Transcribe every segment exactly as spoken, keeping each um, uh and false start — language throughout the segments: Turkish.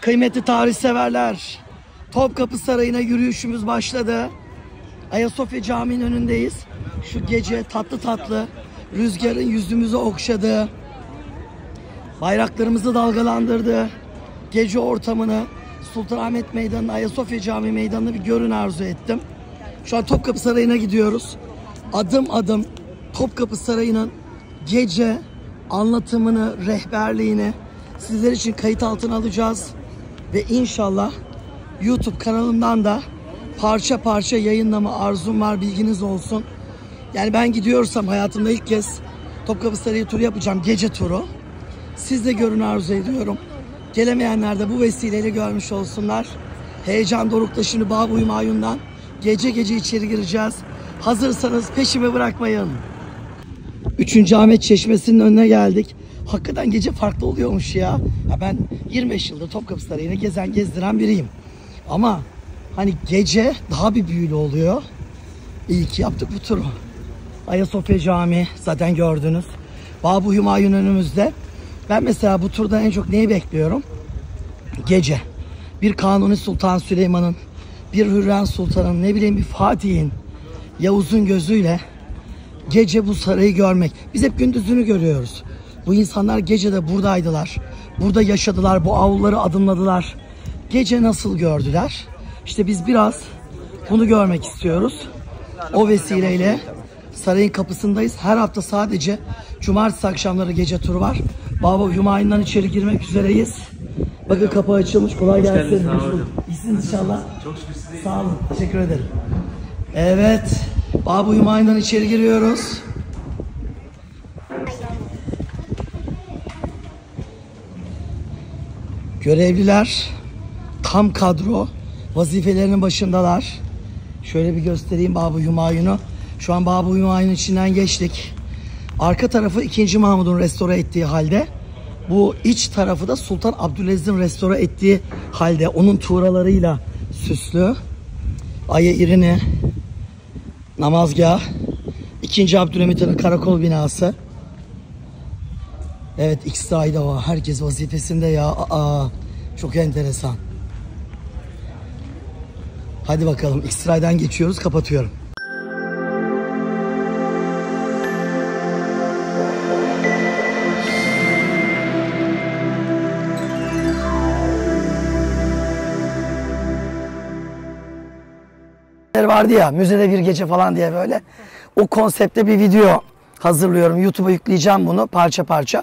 Kıymetli tarihseverler, Topkapı Sarayı'na yürüyüşümüz başladı. Ayasofya Camii'nin önündeyiz. Şu gece tatlı tatlı rüzgarın yüzümüzü okşadığı, bayraklarımızı dalgalandırdığı gece ortamını, Sultanahmet Meydanı, Ayasofya Camii Meydanı'nı bir görün arzu ettim. Şu an Topkapı Sarayı'na gidiyoruz. Adım adım Topkapı Sarayı'nın gece anlatımını, rehberliğini sizler için kayıt altına alacağız. Ve inşallah YouTube kanalımdan da parça parça yayınlama arzum var, bilginiz olsun. Yani ben gidiyorsam hayatımda ilk kez Topkapı Sarayı turu yapacağım, gece turu. Siz de görün arzu ediyorum. Gelemeyenler de bu vesileyle görmüş olsunlar. Heyecan dorukta şimdi Bâb-ı Hümâyun'dan gece gece içeri gireceğiz. Hazırsanız peşimi bırakmayın. Üçüncü Ahmet Çeşmesi'nin önüne geldik. Hakikaten gece farklı oluyormuş ya. Ya ben yirmi beş yıldır Topkapı Sarayı'na gezen gezdiren biriyim. Ama hani gece daha bir büyülü oluyor. İyi ki yaptık bu turu. Ayasofya Camii zaten gördünüz. Bâb-ı Hümâyun önümüzde. Ben mesela bu turdan en çok neyi bekliyorum? Gece. Bir Kanuni Sultan Süleyman'ın, bir Hürrem Sultan'ın, ne bileyim bir Fatih'in, Yavuz'un gözüyle gece bu sarayı görmek. Biz hep gündüzünü görüyoruz. Bu insanlar gece de buradaydılar. Burada yaşadılar, bu avluları adımladılar. Gece nasıl gördüler? İşte biz biraz bunu görmek istiyoruz. O vesileyle sarayın kapısındayız. Her hafta sadece cumartesi akşamları gece turu var. Bâb-ı Hümâyun'dan içeri girmek üzereyiz. Bakın kapı açılmış. Kolay gelsin. İyisiniz inşallah. Çok şükür size. Sağ olun. Teşekkür ederim. Evet. Bâb-ı Hümâyun'dan içeri giriyoruz. Görevliler tam kadro. Vazifelerinin başındalar. Şöyle bir göstereyim Bâb-ı Hümâyun'u. Şu an Bâb-ı Hümâyun'un içinden geçtik. Arka tarafı ikinci. Mahmut'un restore ettiği halde, bu iç tarafı da Sultan Abdülaziz'in restore ettiği halde, onun tuğralarıyla süslü. Ayı İrini, namazgah, ikinci. Abdülhamit'in karakol binası. Evet, ikisi de ayda var. Herkes vazifesinde ya. Aa, çok enteresan. Hadi bakalım, İksiray'dan geçiyoruz, kapatıyorum. Vardı ya, müzede bir gece falan diye böyle. O konsepte bir video hazırlıyorum. YouTube'a yükleyeceğim bunu parça parça.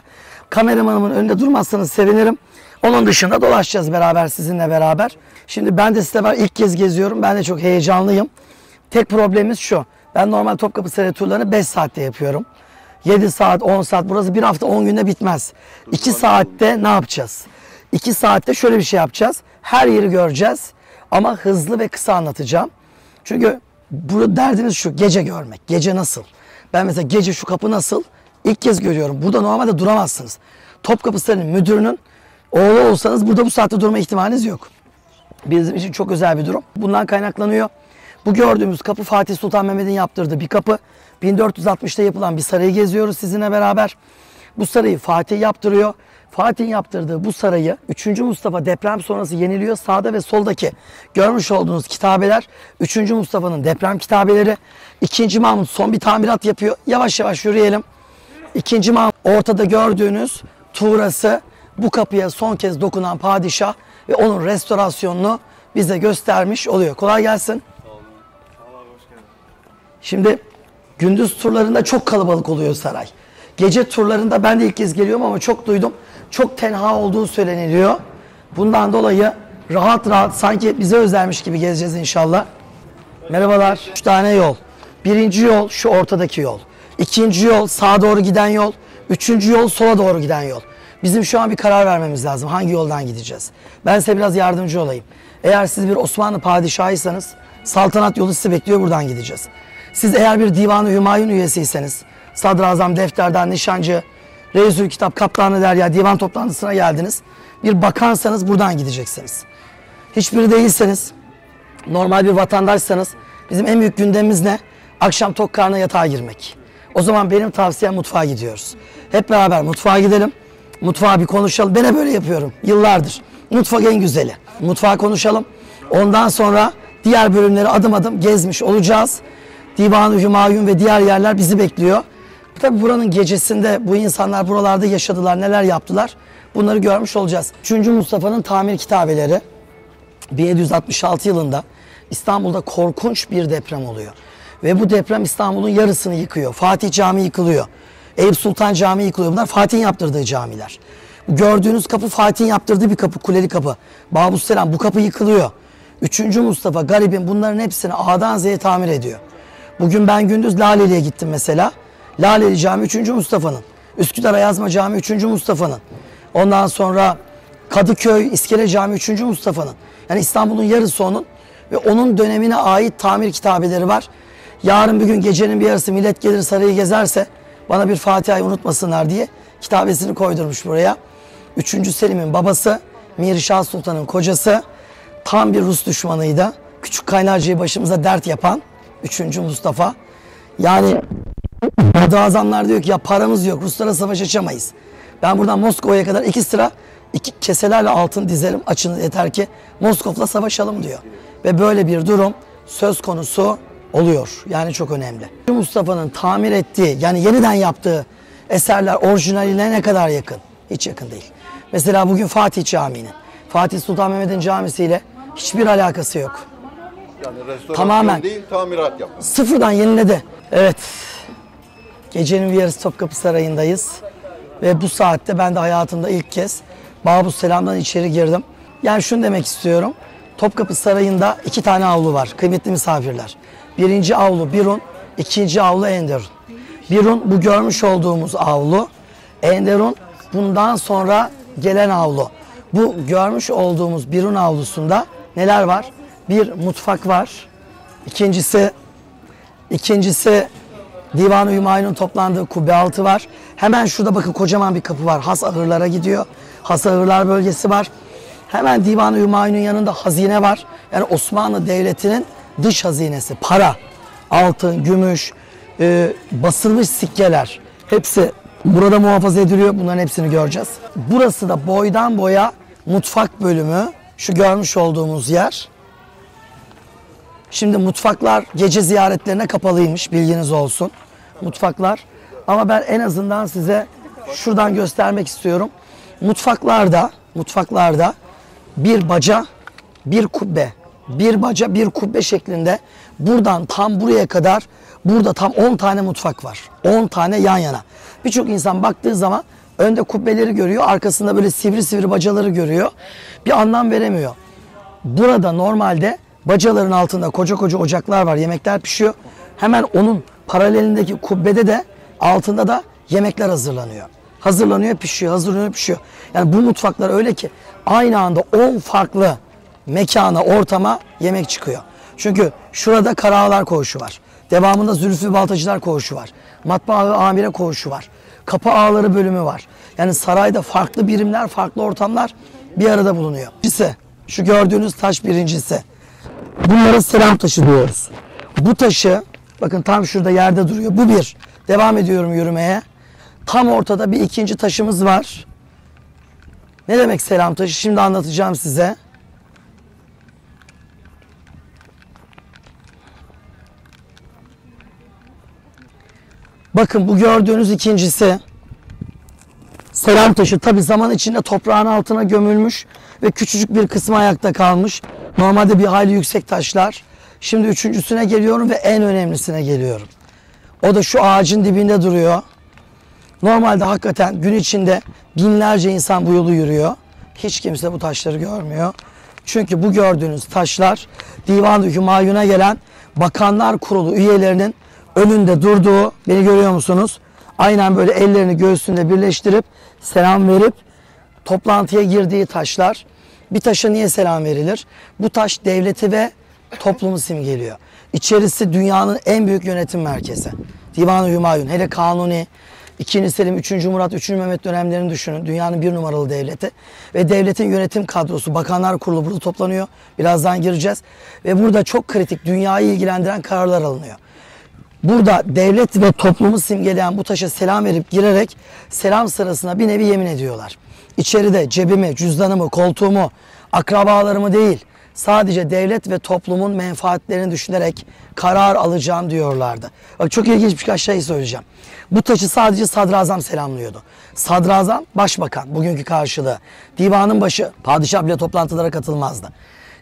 Kameramanımın önünde durmazsanız sevinirim. Onun dışında dolaşacağız beraber, sizinle beraber. Şimdi ben de size var, ilk kez geziyorum. Ben de çok heyecanlıyım. Tek problemimiz şu. Ben normal Topkapı Sarayı turlarını beş saatte yapıyorum. yedi saat, on saat. Burası bir hafta on günde bitmez. iki saatte ne yapacağız? iki saatte şöyle bir şey yapacağız. Her yeri göreceğiz. Ama hızlı ve kısa anlatacağım. Çünkü burada derdimiz şu, gece görmek. Gece nasıl? Ben mesela gece şu kapı nasıl? İlk kez görüyorum. Burada normalde duramazsınız. Topkapı Sarayı'nın müdürünün oğlu olsanız burada bu saatte durma ihtimaliniz yok. Bizim için çok özel bir durum. Bundan kaynaklanıyor. Bu gördüğümüz kapı Fatih Sultan Mehmet'in yaptırdığı bir kapı. bin dört yüz altmış'ta yapılan bir sarayı geziyoruz sizinle beraber. Bu sarayı Fatih yaptırıyor. Fatih'in yaptırdığı bu sarayı üçüncü. Mustafa deprem sonrası yeniliyor. Sağda ve soldaki görmüş olduğunuz kitabeler üçüncü. Mustafa'nın deprem kitabeleri. ikinci. Mahmut son bir tamirat yapıyor. Yavaş yavaş yürüyelim. ikinci. Mahmut ortada gördüğünüz tuğrası, bu kapıya son kez dokunan padişah ve onun restorasyonunu bize göstermiş oluyor. Kolay gelsin. Sağ olun. Allah hoş geldin. Şimdi gündüz turlarında çok kalabalık oluyor saray. Gece turlarında ben de ilk kez geliyorum ama çok duydum. Çok tenha olduğu söyleniliyor. Bundan dolayı rahat rahat, sanki bize özelmiş gibi gezeceğiz inşallah. Merhabalar. Üç tane yol. Birinci yol şu ortadaki yol. İkinci yol sağa doğru giden yol. Üçüncü yol sola doğru giden yol. Bizim şu an bir karar vermemiz lazım. Hangi yoldan gideceğiz? Ben size biraz yardımcı olayım. Eğer siz bir Osmanlı padişahıysanız saltanat yolu sizi bekliyor, buradan gideceğiz. Siz eğer bir Divan-ı Hümayun üyesiyseniz sadrazam, defterden, nişancı, reisül kitap, kaptanı derya, divan toplantısına geldiniz. Bir bakansanız buradan gideceksiniz. Hiçbiri değilseniz, normal bir vatandaşsanız bizim en büyük gündemimiz ne? Akşam tok karnına yatağa girmek. O zaman benim tavsiyem mutfağa gidiyoruz. Hep beraber mutfağa gidelim. Mutfağa bir konuşalım. Ben hep böyle yapıyorum yıllardır. mutfak en güzeli. Mutfağı konuşalım. Ondan sonra diğer bölümleri adım adım gezmiş olacağız. Divan-ı Hümayun ve diğer yerler bizi bekliyor. Tabi buranın gecesinde bu insanlar buralarda yaşadılar, neler yaptılar bunları görmüş olacağız. üçüncü. Mustafa'nın tamir kitabeleri bin yedi yüz altmış altı yılında İstanbul'da korkunç bir deprem oluyor. Ve bu deprem İstanbul'un yarısını yıkıyor. Fatih Camii yıkılıyor. Eyüp Sultan Camii yıkılıyor. Bunlar Fatih'in yaptırdığı camiler. Gördüğünüz kapı Fatih'in yaptırdığı bir kapı, kuleli kapı. Bâb-ı Selam, bu kapı yıkılıyor. üçüncü. Mustafa garibin bunların hepsini A'dan Z'ye tamir ediyor. Bugün ben gündüz Laleli'ye gittim mesela. Laleli Camii üçüncü. Mustafa'nın. Üsküdar Ayazma Camii üçüncü. Mustafa'nın. Ondan sonra Kadıköy İskele Camii üçüncü. Mustafa'nın. Yani İstanbul'un yarısı onun ve onun dönemine ait tamir kitabeleri var. Yarın bir gün gecenin bir yarısı millet gelir sarayı gezerse bana bir Fatiha'yı unutmasınlar diye kitabesini koydurmuş buraya. üçüncü. Selim'in babası, Mirişah Sultan'ın kocası, tam bir Rus düşmanıydı. Küçük Kaynarca'yı başımıza dert yapan üçüncü. Mustafa. Yani Sadrazamlar diyor ki ya paramız yok, Ruslara savaş açamayız. Ben buradan Moskova'ya kadar iki sıra iki keselerle altın dizerim, açın yeter ki Moskov'la savaşalım diyor. Ve böyle bir durum söz konusu oluyor. Yani çok önemli. Mustafa'nın tamir ettiği, yani yeniden yaptığı eserler orijinaline ne kadar yakın? Hiç yakın değil. Mesela bugün Fatih Camii'nin, Fatih Sultan Mehmet'in camisiyle hiçbir alakası yok. Yani restorasyon tamamen değil, tamirat yapmak. Sıfırdan yeniledi. Evet. Gecenin bir yarısı Topkapı Sarayı'ndayız. Ve bu saatte ben de hayatımda ilk kez Bâb-ı Selam'dan içeri girdim. Yani şunu demek istiyorum. Topkapı Sarayı'nda iki tane avlu var kıymetli misafirler. Birinci avlu Birun, ikinci avlu Enderun. Birun bu görmüş olduğumuz avlu. Enderun bundan sonra gelen avlu. Bu görmüş olduğumuz Birun avlusunda neler var? Bir mutfak var. İkincisi, ikincisi Divan-ı Hümayun'un toplandığı kubbe altı var. Hemen şurada bakın kocaman bir kapı var. Has ahırlara gidiyor. Has ahırlar bölgesi var. Hemen Divan-ı Hümayun'un yanında hazine var. Yani Osmanlı Devleti'nin dış hazinesi. Para, altın, gümüş, e, basılmış sikkeler. Hepsi burada muhafaza ediliyor. Bunların hepsini göreceğiz. Burası da boydan boya mutfak bölümü. Şu görmüş olduğumuz yer. Şimdi mutfaklar gece ziyaretlerine kapalıymış, bilginiz olsun mutfaklar. Ama ben en azından size şuradan göstermek istiyorum. Mutfaklarda, mutfaklarda bir baca, bir kubbe, bir baca, bir kubbe şeklinde buradan tam buraya kadar burada tam on tane mutfak var. on tane yan yana. Birçok insan baktığı zaman önde kubbeleri görüyor, arkasında böyle sivri sivri bacaları görüyor. Bir anlam veremiyor. Burada normalde bacaların altında koca koca ocaklar var, yemekler pişiyor. Hemen onun paralelindeki kubbede de altında da yemekler hazırlanıyor. Hazırlanıyor, pişiyor, hazırlanıyor, pişiyor. Yani bu mutfaklar öyle ki aynı anda on farklı mekana, ortama yemek çıkıyor. Çünkü şurada Kara Ağalar koğuşu var. Devamında Zülfü Baltacılar koğuşu var. Matbaa ve Amire koğuşu var. Kapı ağları bölümü var. Yani sarayda farklı birimler, farklı ortamlar bir arada bulunuyor. Birincisi, şu gördüğünüz taş birincisi. Bunlara selam taşı diyoruz. Bu taşı, bakın tam şurada yerde duruyor. Bu bir. Devam ediyorum yürümeye. Tam ortada bir ikinci taşımız var. Ne demek selam taşı? Şimdi anlatacağım size. Bakın bu gördüğünüz ikincisi. Selam taşı tabi zaman içinde toprağın altına gömülmüş ve küçücük bir kısmı ayakta kalmış. Normalde bir hayli yüksek taşlar. Şimdi üçüncüsüne geliyorum ve en önemlisine geliyorum. O da şu ağacın dibinde duruyor. Normalde hakikaten gün içinde binlerce insan bu yolu yürüyor. Hiç kimse bu taşları görmüyor. Çünkü bu gördüğünüz taşlar Divan-ı Hümayun'a gelen Bakanlar Kurulu üyelerinin önünde durduğu, beni görüyor musunuz? Aynen böyle ellerini göğsünde birleştirip selam verip toplantıya girdiği taşlar. Bir taşa niye selam verilir? Bu taş devleti ve toplumu simgeliyor. İçerisi dünyanın en büyük yönetim merkezi. Divan-ı Hümayun, hele Kanuni, ikinci. Selim, üçüncü. Murat, üçüncü. Mehmet dönemlerini düşünün. Dünyanın bir numaralı devleti. Ve devletin yönetim kadrosu, Bakanlar Kurulu burada toplanıyor. Birazdan gireceğiz. Ve burada çok kritik, dünyayı ilgilendiren kararlar alınıyor. Burada devlet ve toplumu simgeleyen bu taşa selam verip girerek selam sırasına bir nevi yemin ediyorlar. İçeride cebimi, cüzdanımı, koltuğumu, akrabalarımı değil, sadece devlet ve toplumun menfaatlerini düşünerek karar alacağım diyorlardı. Bak çok ilginç birkaç şey söyleyeceğim. Bu taşı sadece sadrazam selamlıyordu. Sadrazam, başbakan, bugünkü karşılığı. Divanın başı, padişah bile toplantılara katılmazdı.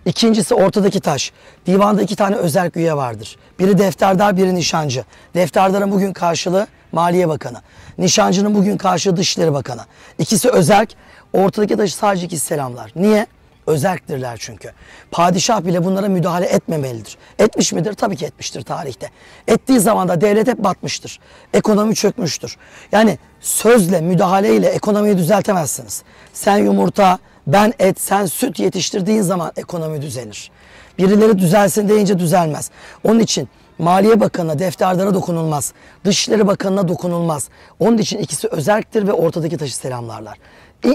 İkincisi ortadaki taş. Divanda iki tane özel üye vardır. Biri defterdar, biri nişancı. Defterdarın bugün karşılığı Maliye Bakanı. Nişancının bugün karşılığı Dışişleri Bakanı. İkisi özerk. Ortadaki taşı sadece ikisi selamlar. Niye? Özerktirler çünkü. Padişah bile bunlara müdahale etmemelidir. Etmiş midir? Tabii ki etmiştir tarihte. Ettiği zaman da devlet hep batmıştır. Ekonomi çökmüştür. Yani sözle, müdahaleyle ekonomiyi düzeltemezsiniz. Sen yumurta, ben et, sen süt yetiştirdiğin zaman ekonomi düzenir. Birileri düzelsin deyince düzelmez. Onun için Maliye Bakanı'na, defterdara dokunulmaz. Dışişleri Bakanı'na dokunulmaz. Onun için ikisi özerktir ve ortadaki taşı selamlarlar.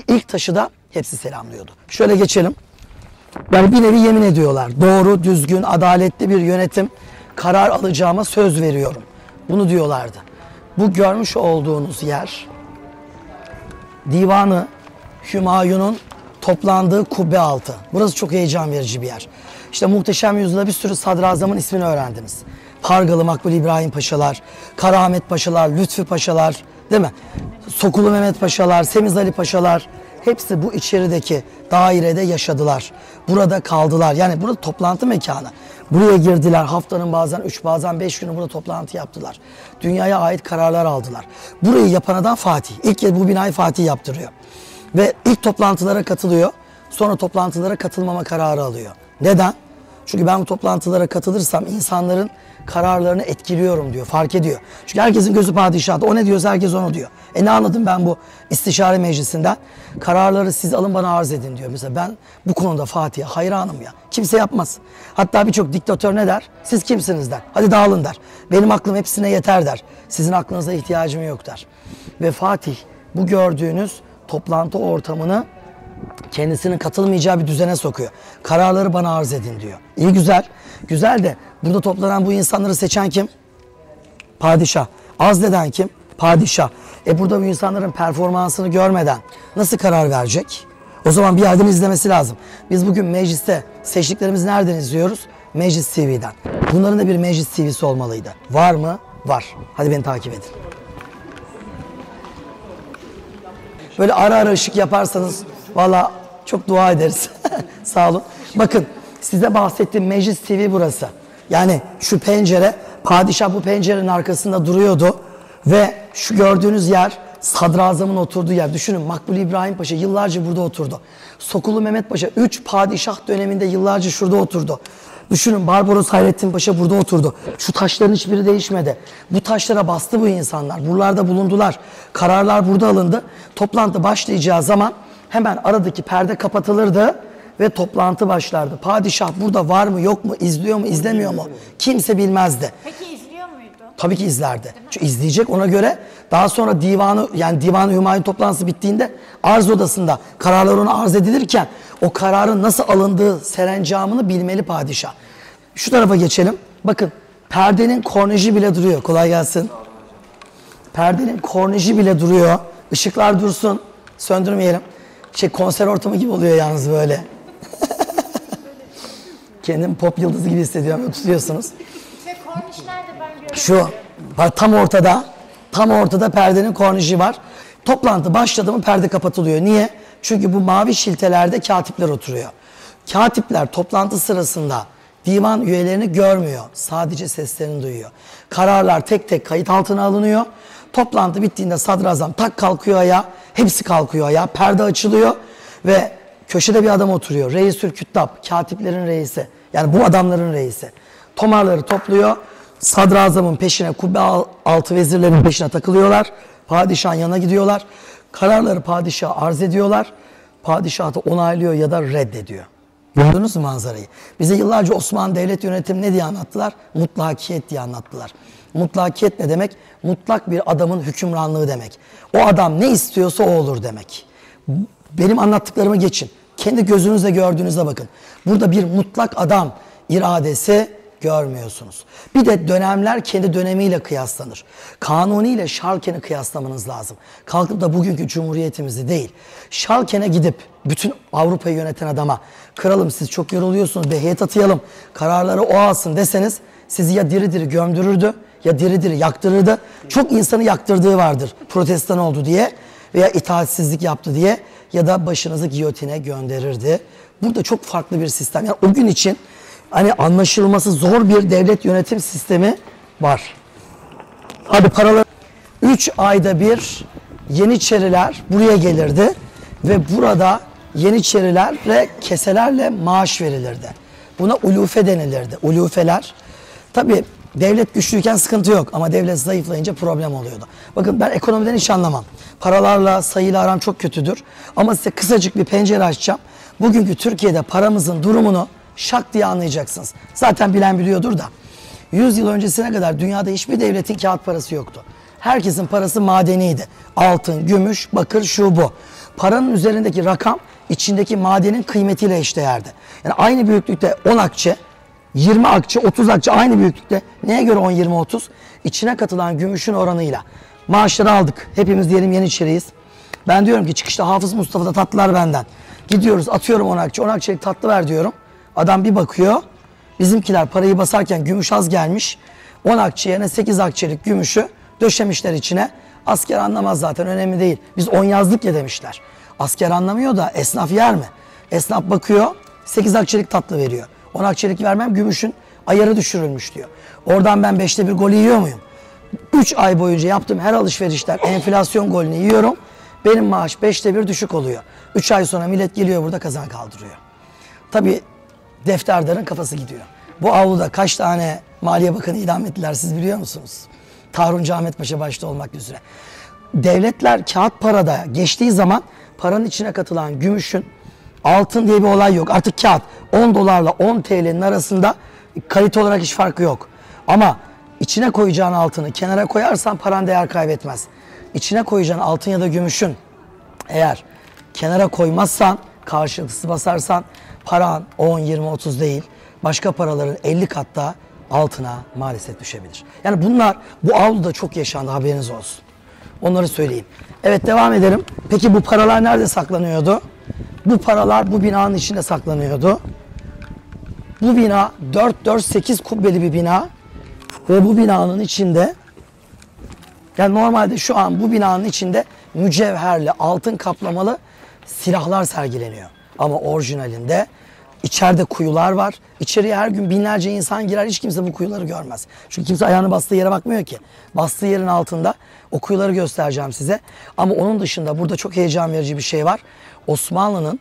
İlk taşı da hepsi selamlıyordu. Şöyle geçelim. Yani bir nevi yemin ediyorlar. Doğru, düzgün, adaletli bir yönetim, karar alacağıma söz veriyorum. Bunu diyorlardı. Bu görmüş olduğunuz yer Divanı Hümayun'un toplandığı kubbe altı. Burası çok heyecan verici bir yer. İşte Muhteşem Yüzyıl'da bir sürü sadrazamın ismini öğrendiniz. Pargalı Makbul İbrahim Paşalar, Kara Ahmet Paşalar, Lütfü Paşalar, değil mi? Sokulu Mehmet Paşalar, Semiz Ali Paşalar, hepsi bu içerideki dairede yaşadılar. Burada kaldılar. Yani burada toplantı mekanı. Buraya girdiler. Haftanın bazen üç, bazen beş günü burada toplantı yaptılar. Dünyaya ait kararlar aldılar. Burayı yapan adam Fatih. İlk kez bu binayı Fatih yaptırıyor. Ve ilk toplantılara katılıyor. Sonra toplantılara katılmama kararı alıyor. Neden? Çünkü ben bu toplantılara katılırsam insanların kararlarını etkiliyorum diyor. Fark ediyor. Çünkü herkesin gözü padişahta. O ne diyorsa herkes onu diyor. E ne anladım ben bu istişare meclisinden? Kararları siz alın bana arz edin diyor. Mesela ben bu konuda Fatih'e hayranım ya. Kimse yapmaz. Hatta birçok diktatör ne der? Siz kimsiniz der. Hadi dağılın der. Benim aklım hepsine yeter der. Sizin aklınıza ihtiyacım yok der. Ve Fatih bu gördüğünüz toplantı ortamını kendisinin katılmayacağı bir düzene sokuyor. Kararları bana arz edin diyor. İyi güzel. Güzel de burada toplanan bu insanları seçen kim? Padişah. Azleden kim? Padişah. E burada bu insanların performansını görmeden nasıl karar verecek? O zaman bir yerden izlemesi lazım. Biz bugün mecliste seçtiklerimizi nereden izliyoruz? Meclis T V'den. Bunların da bir Meclis T V'si olmalıydı. Var mı? Var. Hadi beni takip edin. Böyle ara ara ışık yaparsanız valla çok dua ederiz. Sağ olun. Bakın size bahsettiğim Meclis T V burası. Yani şu pencere, padişah bu pencerenin arkasında duruyordu ve şu gördüğünüz yer sadrazamın oturduğu yer. Düşünün Makbul İbrahim Paşa yıllarca burada oturdu. Sokulu Mehmet Paşa üç padişah döneminde yıllarca şurada oturdu. Düşünün Barbaros Hayrettin Paşa burada oturdu. Şu taşların hiçbiri değişmedi. Bu taşlara bastı bu insanlar. Buralarda bulundular. Kararlar burada alındı. Toplantı başlayacağı zaman hemen aradaki perde kapatılırdı ve toplantı başlardı. Padişah burada var mı yok mu, izliyor mu izlemiyor mu kimse bilmezdi. Peki izliyor muydu? Tabii ki izlerdi. Çünkü izleyecek, ona göre daha sonra divanı, yani Divan-ı Hümayun toplantısı bittiğinde arz odasında kararlar ona arz edilirken o kararın nasıl alındığı serencamını bilmeli padişah. Şu tarafa geçelim. Bakın perdenin korneji bile duruyor. Kolay gelsin. Perdenin korneji bile duruyor. Işıklar dursun. Söndürmeyelim. Şey konser ortamı gibi oluyor yalnız böyle. Kendimi pop yıldızı gibi hissediyorum. Tutuyorsunuz. Ve kornişler de ben görüyorum. Şu var, tam ortada. Tam ortada perdenin kornişi var. Toplantı başladı mı perde kapatılıyor. Niye? Çünkü bu mavi şiltelerde katipler oturuyor. Katipler toplantı sırasında divan üyelerini görmüyor. Sadece seslerini duyuyor. Kararlar tek tek kayıt altına alınıyor. Toplantı bittiğinde sadrazam tak kalkıyor ayağa. Hepsi kalkıyor ayağa. Perde açılıyor ve köşede bir adam oturuyor. Reisül Küttab, katiplerin reisi. Yani bu adamların reisi. Tomarları topluyor. Sadrazamın peşine, kubbe altı vezirlerin peşine takılıyorlar. Padişahın yanına gidiyorlar. Kararları padişaha arz ediyorlar. Padişah da onaylıyor ya da reddediyor. Gördünüz mü manzarayı? Bize yıllarca Osmanlı devlet yönetimi ne diye anlattılar? Mutlakiyet diye anlattılar. Mutlakiyet ne demek? Mutlak bir adamın hükümranlığı demek. O adam ne istiyorsa o olur demek. Benim anlattıklarımı geçin. Kendi gözünüzle gördüğünüze bakın. Burada bir mutlak adam iradesi görmüyorsunuz. Bir de dönemler kendi dönemiyle kıyaslanır. Kanuni ile Şarken'i kıyaslamanız lazım. Kalkıp da bugünkü cumhuriyetimizi değil, Şarken'e gidip bütün Avrupa'yı yöneten adama kralım siz çok yoruluyorsunuz, bir heyet atayalım, kararları o alsın deseniz sizi ya diri diri gömdürürdü ya diri diri yaktırırdı. Çok insanı yaktırdığı vardır protestan oldu diye veya itaatsizlik yaptı diye ya da başınızı giyotine gönderirdi. Burada çok farklı bir sistem. Yani o gün için hani anlaşılması zor bir devlet yönetim sistemi var. Hadi paraları. Üç ayda bir Yeniçeriler buraya gelirdi ve burada Yeniçerilerle keselerle maaş verilirdi. Buna ulufe denilirdi. Ulufeler. Tabii devlet güçlüyken sıkıntı yok ama devlet zayıflayınca problem oluyordu. Bakın ben ekonomiden hiç anlamam. Paralarla, sayıyla aram çok kötüdür. Ama size kısacık bir pencere açacağım. Bugünkü Türkiye'de paramızın durumunu şak diye anlayacaksınız. Zaten bilen biliyordur da. yüz yıl öncesine kadar dünyada hiçbir devletin kağıt parası yoktu. Herkesin parası madeniydi. Altın, gümüş, bakır, şu bu. Paranın üzerindeki rakam içindeki madenin kıymetiyle eşdeğerdi. Yani aynı büyüklükte on akçe, yirmi akçe, otuz akçe aynı büyüklükte. Neye göre on, yirmi, otuz? İçine katılan gümüşün oranıyla. Maaşları aldık. Hepimiz diyelim Yeniçeriyiz. Ben diyorum ki çıkışta Hafız Mustafa'da tatlılar benden. Gidiyoruz atıyorum on akçe. on akçelik tatlı ver diyorum. Adam bir bakıyor. Bizimkiler parayı basarken gümüş az gelmiş. on akçe yerine sekiz akçelik gümüşü döşemişler içine. Asker anlamaz zaten önemli değil. Biz on yazlık ya demişler. Asker anlamıyor da esnaf yer mi? Esnaf bakıyor sekiz akçelik tatlı veriyor. on akçelik vermem gümüşün ayarı düşürülmüş diyor. Oradan ben beşte bir golü yiyor muyum? üç ay boyunca yaptığım her alışverişler enflasyon golünü yiyorum. Benim maaş beşte bir düşük oluyor. üç ay sonra millet geliyor burada kazan kaldırıyor. Tabii defterdarın kafası gidiyor. Bu avluda kaç tane Maliye Bakanı idam ettiler siz biliyor musunuz? Tarhuncu Ahmet Paşa başta olmak üzere. Devletler kağıt parada geçtiği zaman paranın içine katılan gümüşün altın diye bir olay yok. Artık kağıt on dolarla on T L'nin arasında kalite olarak hiç farkı yok. Ama içine koyacağın altını kenara koyarsan paran değer kaybetmez. İçine koyacağın altın ya da gümüşün eğer kenara koymazsan, karşılıksız basarsan paran on, yirmi, otuz değil. Başka paraların elli kat daha altına maalesef düşebilir. Yani bunlar bu avluda çok yaşandı haberiniz olsun. Onları söyleyeyim. Evet devam edelim. Peki bu paralar nerede saklanıyordu? Bu paralar bu binanın içinde saklanıyordu. Bu bina dört dört sekiz kubbeli bir bina. Ve bu binanın içinde, yani normalde şu an bu binanın içinde mücevherli, altın kaplamalı silahlar sergileniyor. Ama orijinalinde içeride kuyular var. İçeriye her gün binlerce insan girer, hiç kimse bu kuyuları görmez. Çünkü kimse ayağını bastığı yere bakmıyor ki. Bastığı yerin altında o kuyuları göstereceğim size. Ama onun dışında burada çok heyecan verici bir şey var. Osmanlı'nın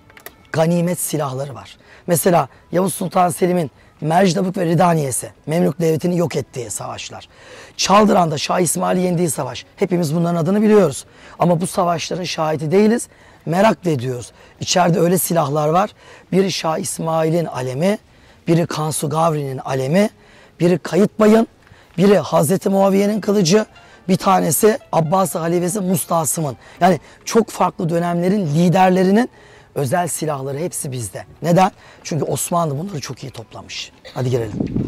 ganimet silahları var. Mesela Yavuz Sultan Selim'in Mercidabık ve Ridaniyesi, Memlük Devleti'ni yok ettiği savaşlar. Çaldıran'da Şah İsmail'i yendiği savaş. Hepimiz bunların adını biliyoruz. Ama bu savaşların şahidi değiliz. Merak da ediyoruz. İçeride öyle silahlar var. Biri Şah İsmail'in alemi, biri Kansu Gavri'nin alemi, biri Kayıtbay'ın, biri Hazreti Muaviye'nin kılıcı, bir tanesi Abbas-ı Halifesi Mustasım'ın. Yani çok farklı dönemlerin liderlerinin özel silahları hepsi bizde. Neden? Çünkü Osmanlı bunları çok iyi toplamış. Hadi girelim.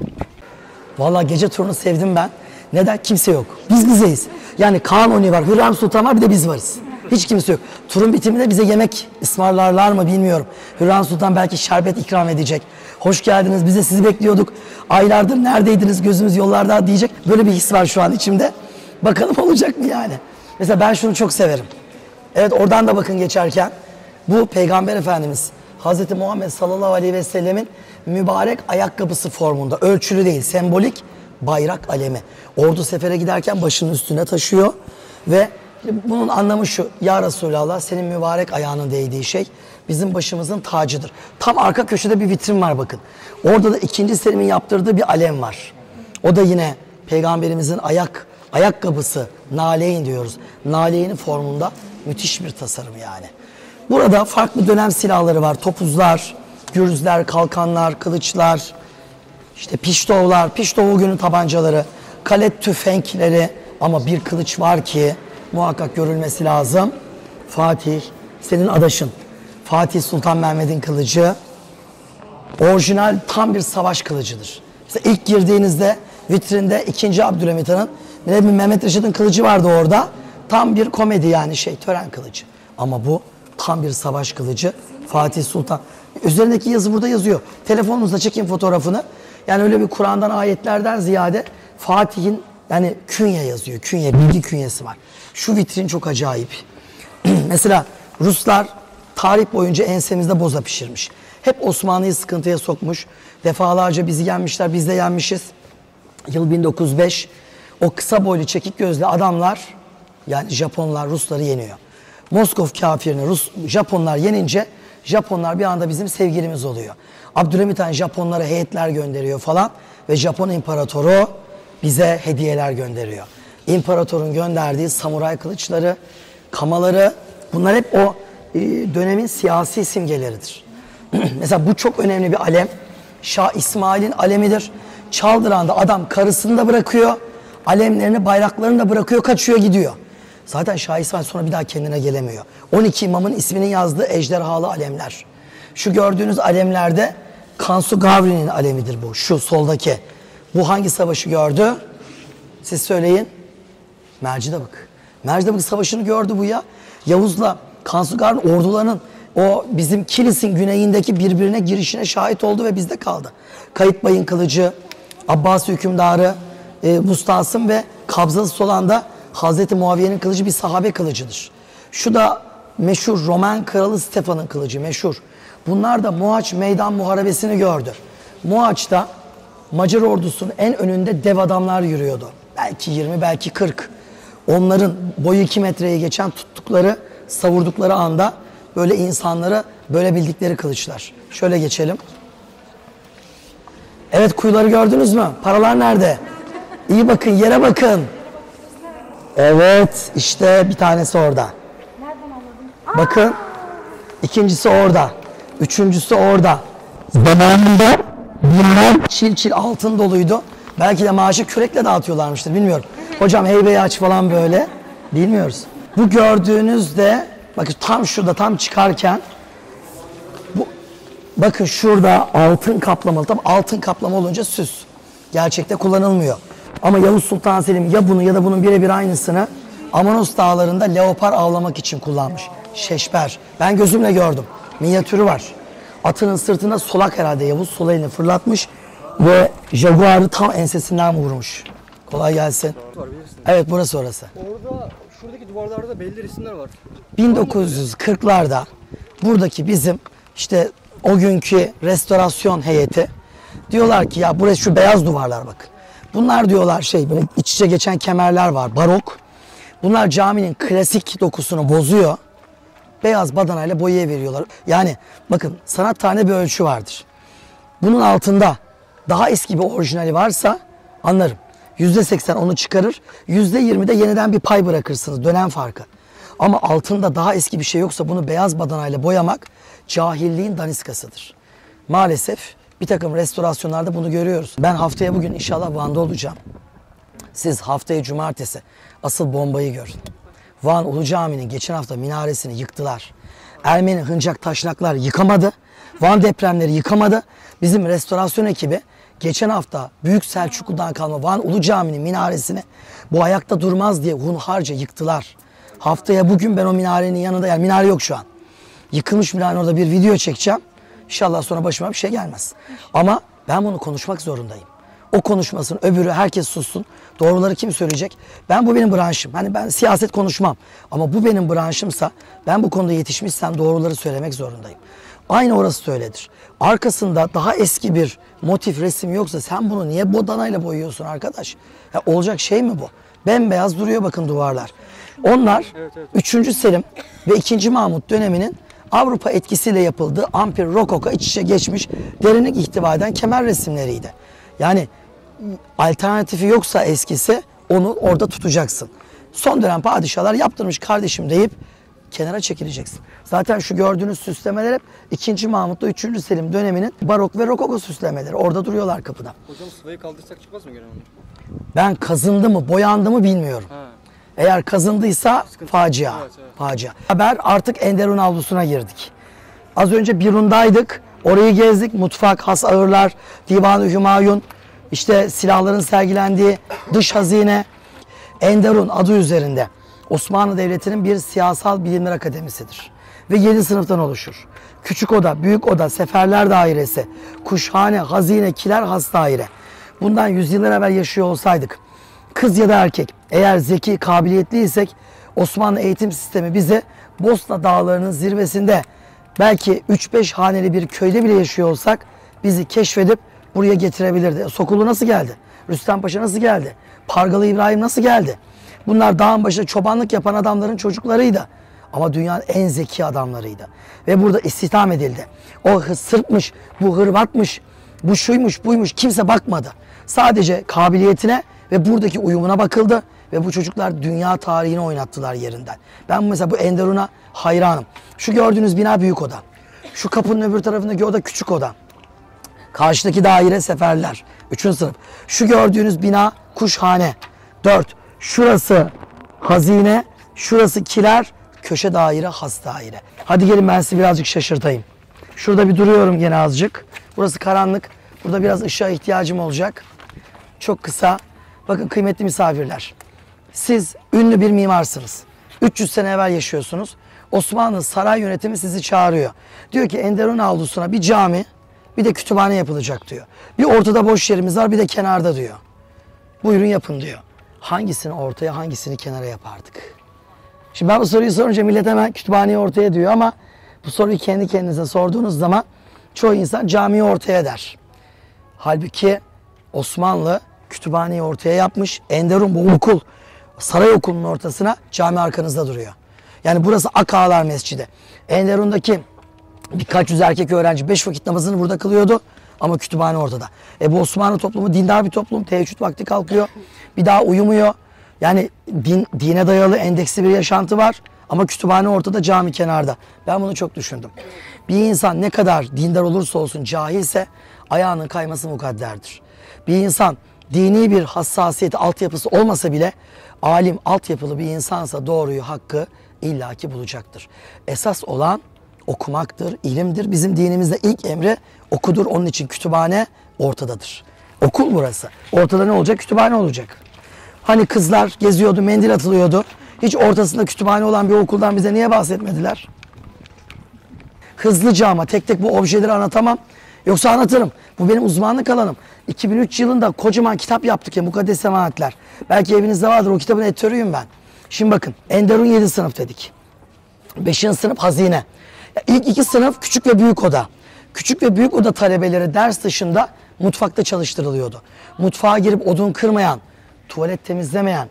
Vallahi gece turunu sevdim ben. Neden? Kimse yok. Biz bizeyiz. Yani Kanuni var, Hürrem Sultan var, bir de biz varız. Hiç kimse yok. Turun bitiminde bize yemek ısmarlarlar mı bilmiyorum. Hürrem Sultan belki şerbet ikram edecek. Hoş geldiniz, bize sizi bekliyorduk. Aylardır neredeydiniz, gözümüz yollarda diyecek. Böyle bir his var şu an içimde. Bakalım olacak mı yani? Mesela ben şunu çok severim. Evet oradan da bakın geçerken. Bu Peygamber Efendimiz Hazreti Muhammed sallallahu aleyhi ve sellemin mübarek ayakkabısı formunda. Ölçülü değil, sembolik bayrak alemi. Ordu sefere giderken başının üstüne taşıyor ve bunun anlamı şu. Ya Resulallah senin mübarek ayağının değdiği şey bizim başımızın tacıdır. Tam arka köşede bir vitrin var bakın. Orada da ikinci Selim'in yaptırdığı bir alem var. O da yine Peygamberimizin ayak ayakkabısı, naleyn diyoruz. Naleynin formunda müthiş bir tasarım yani. Burada farklı dönem silahları var. Topuzlar, gürüzler, kalkanlar, kılıçlar, işte piştovlar, piştov günü tabancaları, kalet tüfekleri ama bir kılıç var ki muhakkak görülmesi lazım. Fatih, senin adaşın. Fatih Sultan Mehmet'in kılıcı orijinal tam bir savaş kılıcıdır. İşte ilk girdiğinizde vitrinde ikinci. Abdülhamit Han'ın Mehmet Reşit'in kılıcı vardı orada. Tam bir komedi yani şey, tören kılıcı. Ama bu tam bir savaş kılıcı. Fatih Sultan. Üzerindeki yazı burada yazıyor. Telefonunuzla çekin fotoğrafını. Yani öyle bir Kur'an'dan, ayetlerden ziyade Fatih'in yani künye yazıyor. Künye, bilgi künyesi var. Şu vitrin çok acayip. Mesela Ruslar tarih boyunca ensemizde boza pişirmiş. Hep Osmanlı'yı sıkıntıya sokmuş. Defalarca bizi yenmişler, biz de yenmişiz. Yıl bin dokuz yüz beş. O kısa boylu, çekik gözlü adamlar, yani Japonlar Rusları yeniyor. Moskov kafirini Rus, Japonlar yenince Japonlar bir anda bizim sevgilimiz oluyor. Abdülhamit Han Japonlara heyetler gönderiyor falan ve Japon imparatoru bize hediyeler gönderiyor. İmparatorun gönderdiği samuray kılıçları, kamaları, bunlar hep o dönemin siyasi simgeleridir. Mesela bu çok önemli bir alem. Şah İsmail'in alemidir. Çaldıran'da adam karısını da bırakıyor, alemlerini, bayraklarını da bırakıyor, kaçıyor gidiyor. Zaten Şah İsmail sonra bir daha kendine gelemiyor. on iki imamın isminin yazdığı ejderhalı alemler. Şu gördüğünüz alemlerde Kansu Gavri'nin alemidir bu. Şu soldaki. Bu hangi savaşı gördü? Siz söyleyin. Mercidabık. Mercidabık savaşını gördü bu ya. Yavuz'la Kansu Gavri'nin ordularının o bizim Kilis'in güneyindeki birbirine girişine şahit oldu ve bizde kaldı. Kayıtbay'ın kılıcı, Abbas hükümdarı, e, Mustasım ve Kabzası Solan'da Hazreti Muaviye'nin kılıcı bir sahabe kılıcıdır. Şu da meşhur Roman kralı Stefan'ın kılıcı, meşhur. Bunlar da Mohaç meydan muharebesini gördü. Mohaç'ta Macar ordusunun en önünde dev adamlar yürüyordu. Belki yirmi, belki kırk. Onların boyu iki metreye geçen, tuttukları, savurdukları anda böyle insanları böyle bildikleri kılıçlar. Şöyle geçelim. Evet, kuyuları gördünüz mü? Paralar nerede? İyi bakın, yere bakın. Evet, işte bir tanesi orada. Nereden anladın? Bakın, ikincisi orada, üçüncüsü orada. Zamanında bunlar çil çil altın doluydu. Belki de maaşı kürekle dağıtıyorlarmıştır, bilmiyorum. Hocam heybeyi aç falan böyle, bilmiyoruz. Bu gördüğünüz de, bakın tam şurada, tam çıkarken, bu, bakın şurada altın kaplamalı, tam altın kaplama olunca süs. Gerçekte kullanılmıyor. Ama Yavuz Sultan Selim ya bunu ya da bunun birebir aynısını Amanos Dağları'nda leopar avlamak için kullanmış. Şeşper. Ben gözümle gördüm. Minyatürü var. Atının sırtında solak herhalde Yavuz. Sol elini fırlatmış ve jaguarı tam ensesinden vurmuş. Kolay gelsin. Evet, burası orası. Orada, şuradaki duvarlarda belli resimler var. bin dokuz yüz kırklarda buradaki bizim işte o günkü restorasyon heyeti diyorlar ki ya burası şu beyaz duvarlar bakın. Bunlar diyorlar şey, böyle iç içe geçen kemerler var, barok. Bunlar caminin klasik dokusunu bozuyor. Beyaz badanayla boyaya veriyorlar. Yani bakın, sanat tane bir ölçü vardır. Bunun altında daha eski bir orijinali varsa anlarım. Yüzde seksen onu çıkarır, yüzde yirmi de yeniden bir pay bırakırsınız, dönem farkı. Ama altında daha eski bir şey yoksa bunu beyaz badanayla boyamak cahilliğin daniskasıdır. Maalesef. Bir takım restorasyonlarda bunu görüyoruz. Ben haftaya bugün inşallah Van'da olacağım. Siz haftaya cumartesi asıl bombayı görün. Van Ulu Camii'nin geçen hafta minaresini yıktılar. Ermeni hıncak taşnaklar yıkamadı. Van depremleri yıkamadı. Bizim restorasyon ekibi geçen hafta Büyük Selçuklu'dan kalma Van Ulu Camii'nin minaresini bu ayakta durmaz diye hunharca yıktılar. Haftaya bugün ben o minarenin yanında, yani minare yok şu an. Yıkılmış minarenin orada bir video çekeceğim. İnşallah sonra başıma bir şey gelmez. Ama ben bunu konuşmak zorundayım. O konuşmasın, öbürü herkes sussun. Doğruları kim söyleyecek? Ben, bu benim branşım. Hani ben siyaset konuşmam. Ama bu benim branşımsa, ben bu konuda yetişmişsem doğruları söylemek zorundayım. Aynı orası da öyledir. Arkasında daha eski bir motif, resim yoksa sen bunu niye bodanayla boyuyorsun arkadaş? Ya olacak şey mi bu? Bembeyaz duruyor bakın duvarlar. Onlar evet, evet. üçüncü. Selim ve ikinci. Mahmut döneminin Avrupa etkisiyle yapıldığı ampir rokoka iç içe geçmiş derinlik ihtiva eden kemer resimleriydi. Yani alternatifi yoksa eskisi, onu orada tutacaksın. Son dönem padişahlar yaptırmış kardeşim deyip kenara çekileceksin. Zaten şu gördüğünüz süslemeler hep ikinci. Mahmut'la üçüncü. Selim döneminin barok ve rokoko süslemeleri. Orada duruyorlar kapıda. Hocam sıvayı kaldırsak çıkmaz mı gene onu? Ben kazındı mı, boyandı mı bilmiyorum. Ha. Eğer kazındıysa facia, evet, evet. facia. Haber artık Enderun avlusuna girdik. Az önce Birun'daydık, orayı gezdik. Mutfak, has ağırlar, Divan-ı Hümayun, işte silahların sergilendiği dış hazine, Enderun adı üzerinde Osmanlı Devleti'nin bir siyasal bilimler akademisidir. Ve yedi sınıftan oluşur. Küçük oda, büyük oda, seferler dairesi, kuşhane, hazine, kiler, has daire. Bundan yüzyıllar evvel yaşıyor olsaydık, kız ya da erkek, eğer zeki, kabiliyetliysek Osmanlı eğitim sistemi bize Bosna dağlarının zirvesinde belki üç beş haneli bir köyde bile yaşıyor olsak bizi keşfedip buraya getirebilirdi. Sokulu nasıl geldi? Rüstem Paşa nasıl geldi? Pargalı İbrahim nasıl geldi? Bunlar dağın başında çobanlık yapan adamların çocuklarıydı. Ama dünyanın en zeki adamlarıydı. Ve burada istihdam edildi. O Sırpmış, bu Hırvatmış, bu şuymuş, buymuş kimse bakmadı. Sadece kabiliyetine ve buradaki uyumuna bakıldı. Ve bu çocuklar dünya tarihini oynattılar yerinden. Ben mesela bu Enderun'a hayranım. Şu gördüğünüz bina büyük oda. Şu kapının öbür tarafındaki oda küçük oda. Karşıdaki daire seferler. Üçüncü sınıf. Şu gördüğünüz bina kuşhane. Dört. Şurası hazine. Şurası kiler. Köşe daire, has daire. Hadi gelin ben sizi birazcık şaşırtayım. Şurada bir duruyorum gene azıcık. Burası karanlık. Burada biraz ışığa ihtiyacım olacak. Çok kısa. Bakın kıymetli misafirler. Siz ünlü bir mimarsınız. üç yüz sene evvel yaşıyorsunuz. Osmanlı saray yönetimi sizi çağırıyor. Diyor ki Enderun avlusuna bir cami, bir de kütüphane yapılacak diyor. Bir ortada boş yerimiz var, bir de kenarda diyor. Buyurun yapın diyor. Hangisini ortaya, hangisini kenara yapardık? Şimdi ben bu soruyu sorunca millet hemen kütüphaneyi ortaya diyor ama bu soruyu kendi kendinize sorduğunuz zaman çoğu insan camiyi ortaya der. Halbuki Osmanlı kütüphaneyi ortaya yapmış. Enderun bu okul, saray okulunun ortasına cami arkanızda duruyor. Yani burası Ak Ağalar Mescidi. Enderun'daki birkaç yüz erkek öğrenci beş vakit namazını burada kılıyordu ama kütüphane ortada. E bu Osmanlı toplumu dindar bir toplum. Teheccüd vakti kalkıyor. Bir daha uyumuyor. Yani din, dine dayalı endeksli bir yaşantı var ama kütüphane ortada, cami kenarda. Ben bunu çok düşündüm. Bir insan ne kadar dindar olursa olsun cahilse ayağının kayması mukadderdir. Bir insan dini bir hassasiyeti, altyapısı olmasa bile alim, altyapılı bir insansa doğruyu, hakkı illaki bulacaktır. Esas olan okumaktır, ilimdir. Bizim dinimizde ilk emri okudur. Onun için kütüphane ortadadır. Okul burası. Ortada ne olacak? Kütüphane olacak. Hani kızlar geziyordu, mendil atılıyordu. Hiç ortasında kütüphane olan bir okuldan bize niye bahsetmediler? Hızlıca ama tek tek bu objeleri anlatamam. Yoksa anlatırım. Bu benim uzmanlık alanım. iki bin üç yılında kocaman kitap yaptık ya, Mukaddes Semanetler. Belki evinizde vardır, o kitabın editörüyüm ben. Şimdi bakın, Enderun yedi sınıf dedik. beşinci sınıf hazine. İlk iki sınıf küçük ve büyük oda. Küçük ve büyük oda talebeleri ders dışında mutfakta çalıştırılıyordu. Mutfağa girip odun kırmayan, tuvalet temizlemeyen,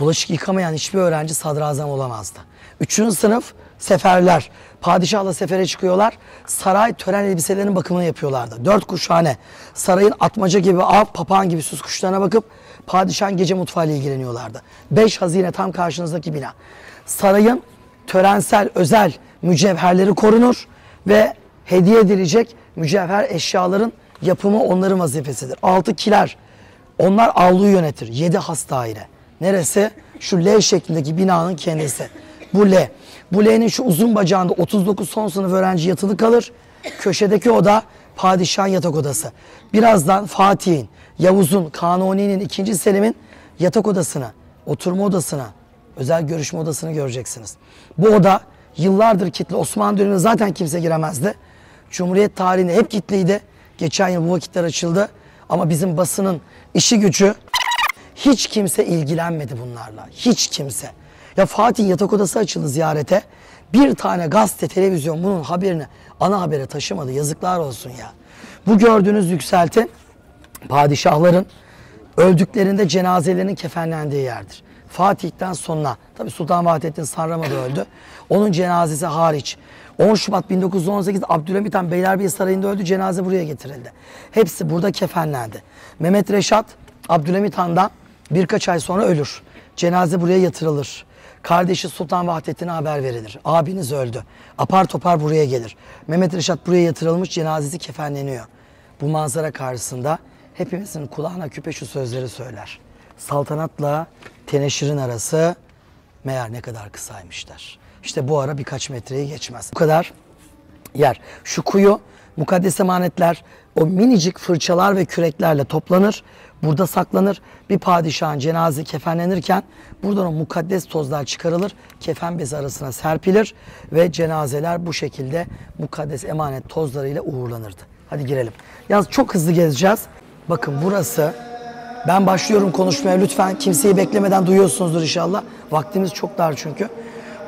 bulaşık yıkamayan hiçbir öğrenci sadrazam olamazdı. Üçüncü sınıf seferler. Padişahla sefere çıkıyorlar. Saray tören elbiselerinin bakımını yapıyorlardı. Dört kuşhane. Sarayın atmaca gibi, av, papağan gibi süs kuşlarına bakıp padişahın gece mutfağıyla ilgileniyorlardı. Beş hazine tam karşınızdaki bina. Sarayın törensel, özel mücevherleri korunur ve hediye edilecek mücevher eşyaların yapımı onların vazifesidir. Altı kiler. Onlar avluyu yönetir. Yedi has daire. Neresi? Şu L şeklindeki binanın kendisi. Bu L. Bu L'nin şu uzun bacağında otuz dokuz son sınıf öğrenci yatılı kalır. Köşedeki oda padişahın yatak odası. Birazdan Fatih'in, Yavuz'un, Kanuni'nin, ikinci. Selim'in yatak odasını, oturma odasını, özel görüşme odasını göreceksiniz. Bu oda yıllardır kilitli. Osmanlı döneminde zaten kimse giremezdi. Cumhuriyet tarihinde hep kilitliydi. Geçen yıl bu vakitler açıldı. Ama bizim basının işi gücü, hiç kimse ilgilenmedi bunlarla. Hiç kimse. Ya Fatih'in yatak odası açıldı ziyarete. Bir tane gazete, televizyon bunun haberini ana habere taşımadı. Yazıklar olsun ya. Bu gördüğünüz yükselti padişahların öldüklerinde cenazelerinin kefenlendiği yerdir. Fatih'ten sonra, tabi Sultan Vahdettin Sanrama da öldü. Onun cenazesi hariç. on Şubat bin dokuz yüz on sekiz Abdülhamit Han Beylerbeyi Sarayı'nda öldü. Cenaze buraya getirildi. Hepsi burada kefenlendi. Mehmet Reşat Abdülhamit Han'dan birkaç ay sonra ölür. Cenaze buraya yatırılır. Kardeşi Sultan Vahdettin'e haber verilir. Abiniz öldü. Apar topar buraya gelir. Mehmet Reşat buraya yatırılmış, cenazesi kefenleniyor. Bu manzara karşısında hepimizin kulağına küpe şu sözleri söyler. Saltanatla teneşirin arası meğer ne kadar kısaymış der. İşte bu ara birkaç metreyi geçmez. Bu kadar yer. Şu kuyu Mukaddes emanetler o minicik fırçalar ve küreklerle toplanır, burada saklanır. Bir padişahın cenaze kefenlenirken buradan o mukaddes tozlar çıkarılır, kefen bezi arasına serpilir ve cenazeler bu şekilde mukaddes emanet tozlarıyla uğurlanırdı. Hadi girelim. Yalnız çok hızlı gezeceğiz. Bakın burası, ben başlıyorum konuşmaya, lütfen kimseyi beklemeden duyuyorsunuzdur inşallah. Vaktimiz çok dar çünkü.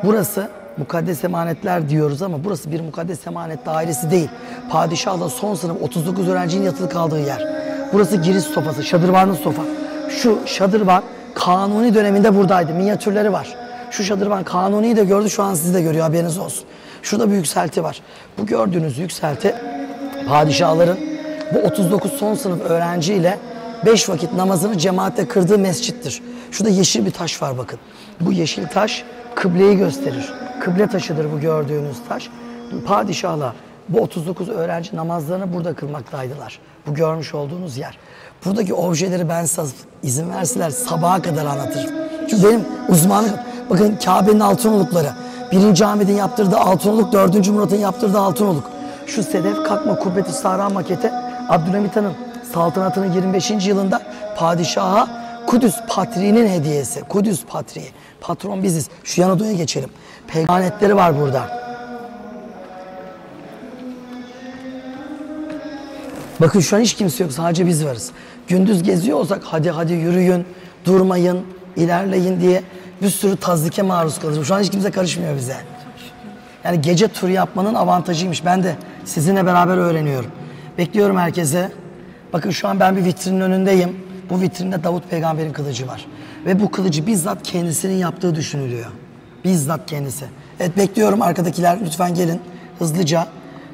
Burası mukaddes emanetler diyoruz ama burası bir mukaddes emanet dairesi değil. Padişahla son sınıf otuz dokuz öğrencinin yatılı kaldığı yer. Burası giriş sofası, şadırvanın sofa. Şu şadırvan Kanuni döneminde buradaydı, minyatürleri var. Şu şadırvan Kanuni'yi de gördü, şu an sizi de görüyor, haberiniz olsun. Şurada bir yükselti var. Bu gördüğünüz yükselti padişahların bu otuz dokuz son sınıf öğrenciyle beş vakit namazını cemaatle kırdığı mescittir. Şurada yeşil bir taş var bakın. Bu yeşil taş kıbleyi gösterir. Kıble taşıdır bu gördüğünüz taş. Padişahla bu otuz dokuz öğrenci namazlarını burada kılmaktaydılar. Bu görmüş olduğunuz yer. Buradaki objeleri ben size izin verseler sabaha kadar anlatırım. Çünkü benim uzmanlık... Bakın Kabe'nin altınolukları. Birinci Ahmet'in yaptırdığı altınoluk, dördüncü Murat'ın yaptırdığı altınoluk. Şu Sedef Kalkma Kubbet-i Sahra maketi Abdülhamit Han'ın saltanatının yirmi beşinci yılında padişaha Kudüs Patriği'nin hediyesi. Kudüs Patriği. Patron biziz. Şu yan odaya geçelim. Peygamberleri var burada. Bakın şu an hiç kimse yok. Sadece biz varız. Gündüz geziyor olsak hadi hadi yürüyün, durmayın, ilerleyin diye bir sürü tazdike maruz kalırız. Şu an hiç kimse karışmıyor bize. Yani gece turu yapmanın avantajıymış. Ben de sizinle beraber öğreniyorum. Bekliyorum herkese. Bakın şu an ben bir vitrinin önündeyim. Bu vitrinde Davut Peygamber'in kılıcı var. Ve bu kılıcı bizzat kendisinin yaptığı düşünülüyor. Bizzat kendisi. Evet, bekliyorum arkadakiler, lütfen gelin hızlıca.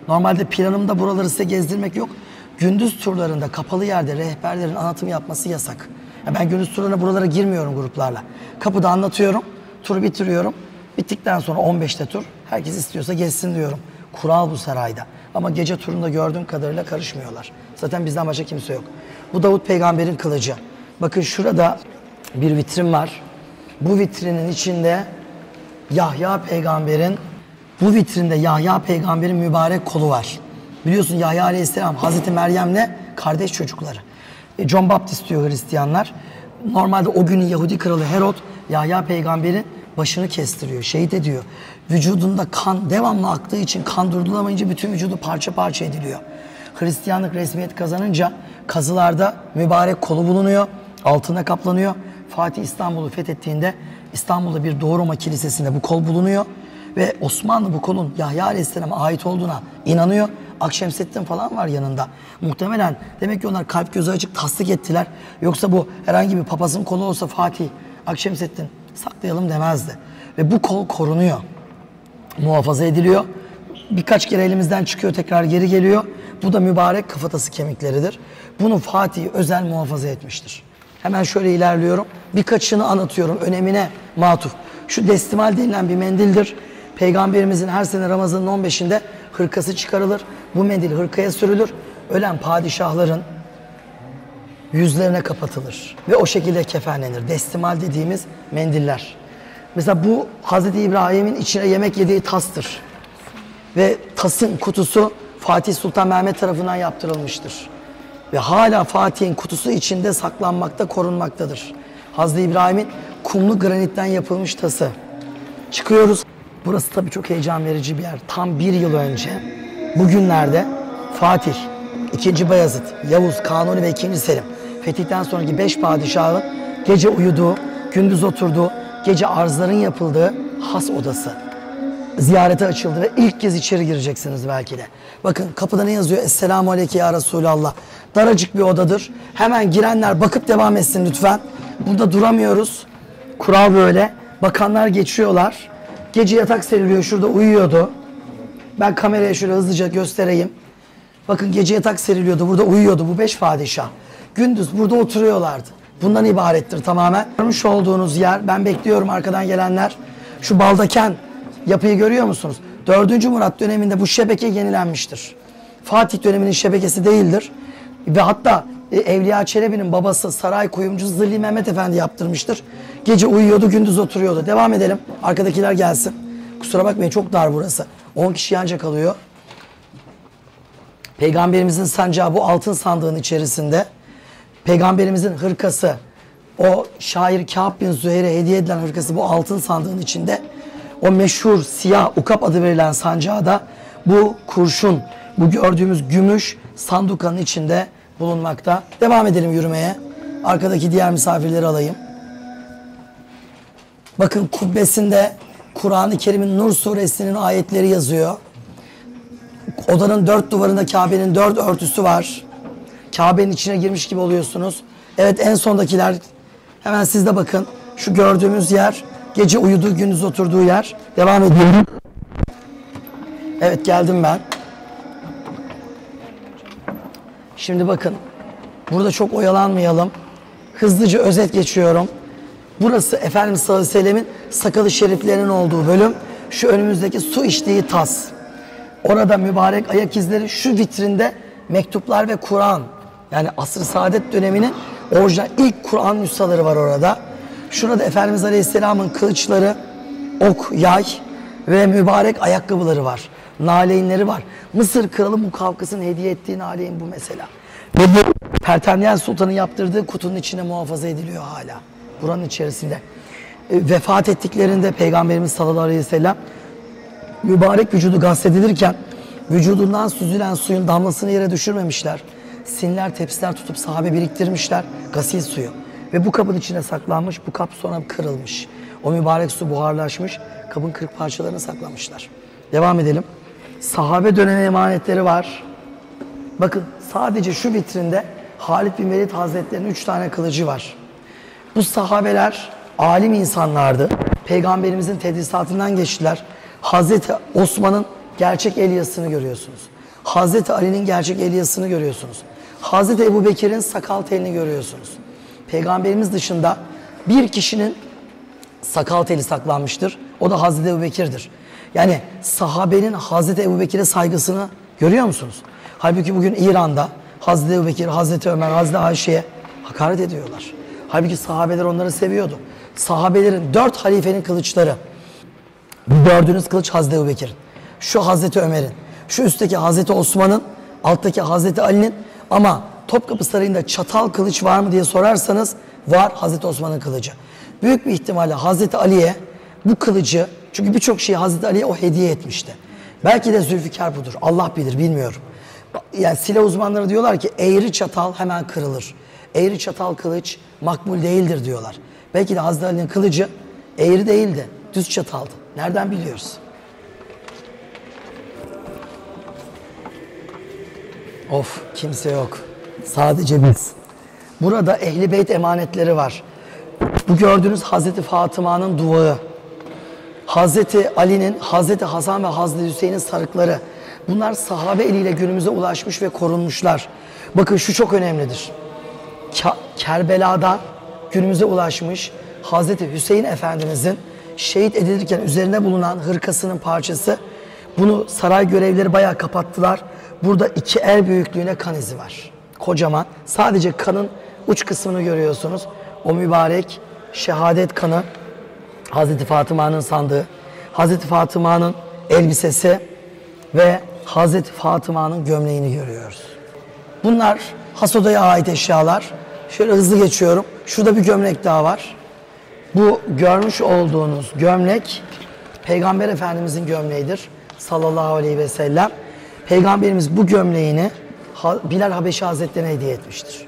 Normalde planımda buraları size gezdirmek yok. Gündüz turlarında kapalı yerde rehberlerin anlatım yapması yasak. Yani ben gündüz turlarına buralara girmiyorum gruplarla. Kapıda anlatıyorum, turu bitiriyorum. Bittikten sonra on beşte tur. Herkes istiyorsa gezsin diyorum. Kural bu sarayda. Ama gece turunda gördüğüm kadarıyla karışmıyorlar. Zaten bizden başka kimse yok. Bu Davut Peygamber'in kılıcı. Bakın şurada bir vitrin var. Bu vitrinin içinde Yahya Peygamber'in, bu vitrinde Yahya Peygamber'in mübarek kolu var. Biliyorsun Yahya Aleyhisselam Hazreti Meryem'le kardeş çocukları. E, John Baptist diyor Hristiyanlar. Normalde o günün Yahudi kralı Herod Yahya Peygamber'in başını kestiriyor, şehit ediyor. Vücudunda kan devamlı aktığı için, kan durdurulamayınca bütün vücudu parça parça ediliyor. Hristiyanlık resmiyet kazanınca kazılarda mübarek kolu bulunuyor, altına kaplanıyor. Fatih İstanbul'u fethettiğinde İstanbul'da bir Doğu Roma Kilisesi'nde bu kol bulunuyor. Ve Osmanlı bu kolun Yahya Aleyhisselam'a ait olduğuna inanıyor. Akşemseddin falan var yanında. Muhtemelen demek ki onlar kalp gözü açık tasdik ettiler. Yoksa bu herhangi bir papazın kolu olsa Fatih, Akşemseddin saklayalım demezdi. Ve bu kol korunuyor. Muhafaza ediliyor. Birkaç kere elimizden çıkıyor, tekrar geri geliyor. Bu da mübarek kafatası kemikleridir. Bunu Fatih özel muhafaza etmiştir. Hemen şöyle ilerliyorum. Birkaçını anlatıyorum. Önemine matuf. Şu destimal denilen bir mendildir. Peygamberimizin her sene Ramazan'ın on beşinde hırkası çıkarılır. Bu mendil hırkaya sürülür. Ölen padişahların yüzlerine kapatılır. Ve o şekilde kefenlenir. Destimal dediğimiz mendiller. Mesela bu Hazreti İbrahim'in içine yemek yediği tastır. Ve tasın kutusu Fatih Sultan Mehmet tarafından yaptırılmıştır. Ve hala Fatih'in kutusu içinde saklanmakta, korunmaktadır. Hazreti İbrahim'in kumlu granitten yapılmış tası. Çıkıyoruz. Burası tabii çok heyecan verici bir yer. Tam bir yıl önce bugünlerde Fatih, ikinci. Bayezid, Yavuz, Kanuni ve ikinci. Selim fetihten sonraki beş padişahın gece uyuduğu, gündüz oturduğu, gece arzların yapıldığı has odası ziyarete açıldı ve ilk kez içeri gireceksiniz belki de. Bakın kapıda ne yazıyor? Esselamu aleyke ya Resulallah. Daracık bir odadır. Hemen girenler bakıp devam etsin lütfen. Burada duramıyoruz. Kural böyle. Bakanlar geçiyorlar. Gece yatak seriliyor. Şurada uyuyordu. Ben kameraya şöyle hızlıca göstereyim. Bakın gece yatak seriliyordu. Burada uyuyordu bu beş padişah. Gündüz burada oturuyorlardı. Bundan ibarettir tamamen. Görmüş olduğunuz yer. Ben bekliyorum arkadan gelenler. Şu baldaken yapıyı görüyor musunuz? dördüncü. Murat döneminde bu şebeke yenilenmiştir. Fatih döneminin şebekesi değildir. Ve hatta Evliya Çelebi'nin babası saray kuyumcu Zilli Mehmet Efendi yaptırmıştır. Gece uyuyordu, gündüz oturuyordu. Devam edelim. Arkadakiler gelsin. Kusura bakmayın çok dar burası. on kişi ancak kalıyor. Peygamberimizin sancağı bu altın sandığın içerisinde. Peygamberimizin hırkası, o şair Kâb bin Züheyr'e hediye edilen hırkası bu altın sandığın içinde. O meşhur siyah ukap adı verilen sancağı da bu kurşun, bu gördüğümüz gümüş sandukanın içinde bulunmakta. Devam edelim yürümeye. Arkadaki diğer misafirleri alayım. Bakın kubbesinde Kur'an-ı Kerim'in Nur suresinin ayetleri yazıyor. Odanın dört duvarında Kabe'nin dört örtüsü var. Kabe'nin içine girmiş gibi oluyorsunuz. Evet, en sondakiler, hemen siz de bakın. Şu gördüğümüz yer, gece uyuduğu, gündüz oturduğu yer. Devam ediyorum. Evet, geldim ben. Şimdi bakın, burada çok oyalanmayalım. Hızlıca özet geçiyorum. Burası Efendimiz sallallahu aleyhi ve sellemin sakalı şeriflerinin olduğu bölüm. Şu önümüzdeki su içtiği tas. Orada mübarek ayak izleri, şu vitrinde mektuplar ve Kur'an. Yani Asr-ı Saadet döneminin orijinal ilk Kur'an nüshaları var orada. Şurada Efendimiz Aleyhisselam'ın kılıçları, ok, yay ve mübarek ayakkabıları var. Naleyinleri var. Mısır kralı Mukavkıs'ın hediye ettiği naleyin bu mesela. Ve bu Pertemyen Sultan'ın yaptırdığı kutunun içine muhafaza ediliyor hala. Buranın içerisinde. E, vefat ettiklerinde Peygamberimiz sallallahu aleyhi ve sellem mübarek vücudu gasledilirken vücudundan süzülen suyun damlasını yere düşürmemişler. Sinler, tepsiler tutup sahabe biriktirmişler gasil suyu. Ve bu kabın içine saklanmış, bu kap sonra kırılmış. O mübarek su buharlaşmış, kabın kırık parçalarını saklamışlar. Devam edelim. Sahabe dönemi emanetleri var. Bakın sadece şu vitrinde Halid bin Velid Hazretleri'nin üç tane kılıcı var. Bu sahabeler alim insanlardı. Peygamberimizin tedrisatından geçtiler. Hazreti Osman'ın gerçek Elyas'ını görüyorsunuz. Hazreti Ali'nin gerçek Elyas'ını görüyorsunuz. Hazreti Ebu Bekir'in sakal telini görüyorsunuz. Peygamberimiz dışında bir kişinin sakal teli saklanmıştır. O da Hazreti Ebu Bekir'dir. Yani sahabenin Hazreti Ebu Bekir'e saygısını görüyor musunuz? Halbuki bugün İran'da Hazreti Ebu Bekir, Hazreti Ömer, Hazreti Ayşe'ye hakaret ediyorlar. Halbuki sahabeler onları seviyordu. Sahabelerin dört halifenin kılıçları. Gördüğünüz kılıç Hazreti Ebu Bekir'in. Şu Hazreti Ömer'in. Şu üstteki Hazreti Osman'ın. Alttaki Hazreti Ali'nin. Ama Topkapı Sarayı'nda çatal kılıç var mı diye sorarsanız var, Hazreti Osman'ın kılıcı. Büyük bir ihtimalle Hazreti Ali'ye bu kılıcı, çünkü birçok şeyi Hazreti Ali'ye o hediye etmişti. Belki de Zülfikar budur. Allah bilir, bilmiyorum. Yani silah uzmanları diyorlar ki eğri çatal hemen kırılır. Eğri çatal kılıç makbul değildir diyorlar. Belki de Hazreti Ali'nin kılıcı eğri değildi, düz çataldı. Nereden biliyoruz? Of, kimse yok. Sadece biz. Burada Ehl-i Beyt emanetleri var. Bu gördüğünüz Hazreti Fatıma'nın duvağı. Hazreti Ali'nin, Hazreti Hasan ve Hazreti Hüseyin'in sarıkları. Bunlar sahabe eliyle günümüze ulaşmış ve korunmuşlar. Bakın şu çok önemlidir. Ka Kerbela'da günümüze ulaşmış Hazreti Hüseyin Efendimiz'in şehit edilirken üzerine bulunan hırkasının parçası. Bunu saray görevlileri bayağı kapattılar. Burada iki el büyüklüğüne kan izi var. Kocaman. Sadece kanın uç kısmını görüyorsunuz. O mübarek şehadet kanı. Hazreti Fatıma'nın sandığı. Hazreti Fatıma'nın elbisesi ve Hazreti Fatıma'nın gömleğini görüyoruz. Bunlar has odaya ait eşyalar. Şöyle hızlı geçiyorum. Şurada bir gömlek daha var. Bu görmüş olduğunuz gömlek Peygamber Efendimizin gömleğidir. Sallallahu aleyhi ve sellem. Peygamberimiz bu gömleğini Bilal Habeşi Hazretleri'ne hediye etmiştir.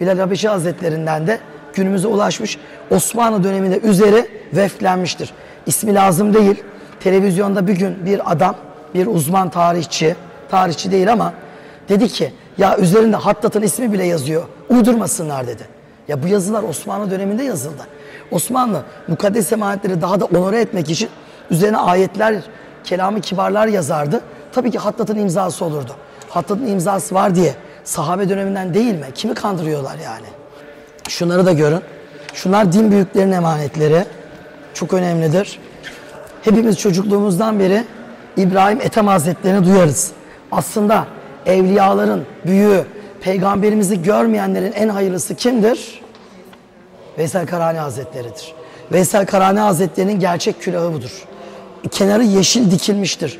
Bilal Habeşi Hazretleri'nden de günümüze ulaşmış. Osmanlı döneminde üzeri veflenmiştir. İsmi lazım değil. Televizyonda bir gün bir adam, bir uzman tarihçi, tarihçi değil ama dedi ki ya üzerinde Hattat'ın ismi bile yazıyor. Uydurmasınlar dedi. Ya bu yazılar Osmanlı döneminde yazıldı. Osmanlı mukaddes emanetleri daha da onore etmek için üzerine ayetler, kelamı kibarlar yazardı. Tabii ki Hattat'ın imzası olurdu. Hattat'ın imzası var diye sahabe döneminden değil mi? Kimi kandırıyorlar yani? Şunları da görün. Şunlar din büyüklerinin emanetleri. Çok önemlidir. Hepimiz çocukluğumuzdan beri İbrahim Ethem Hazretleri'ni duyarız. Aslında evliyaların büyüğü, peygamberimizi görmeyenlerin en hayırlısı kimdir? Veysel Karani Hazretleri'dir. Veysel Karani Hazretleri'nin gerçek külahı budur. Kenarı yeşil dikilmiştir,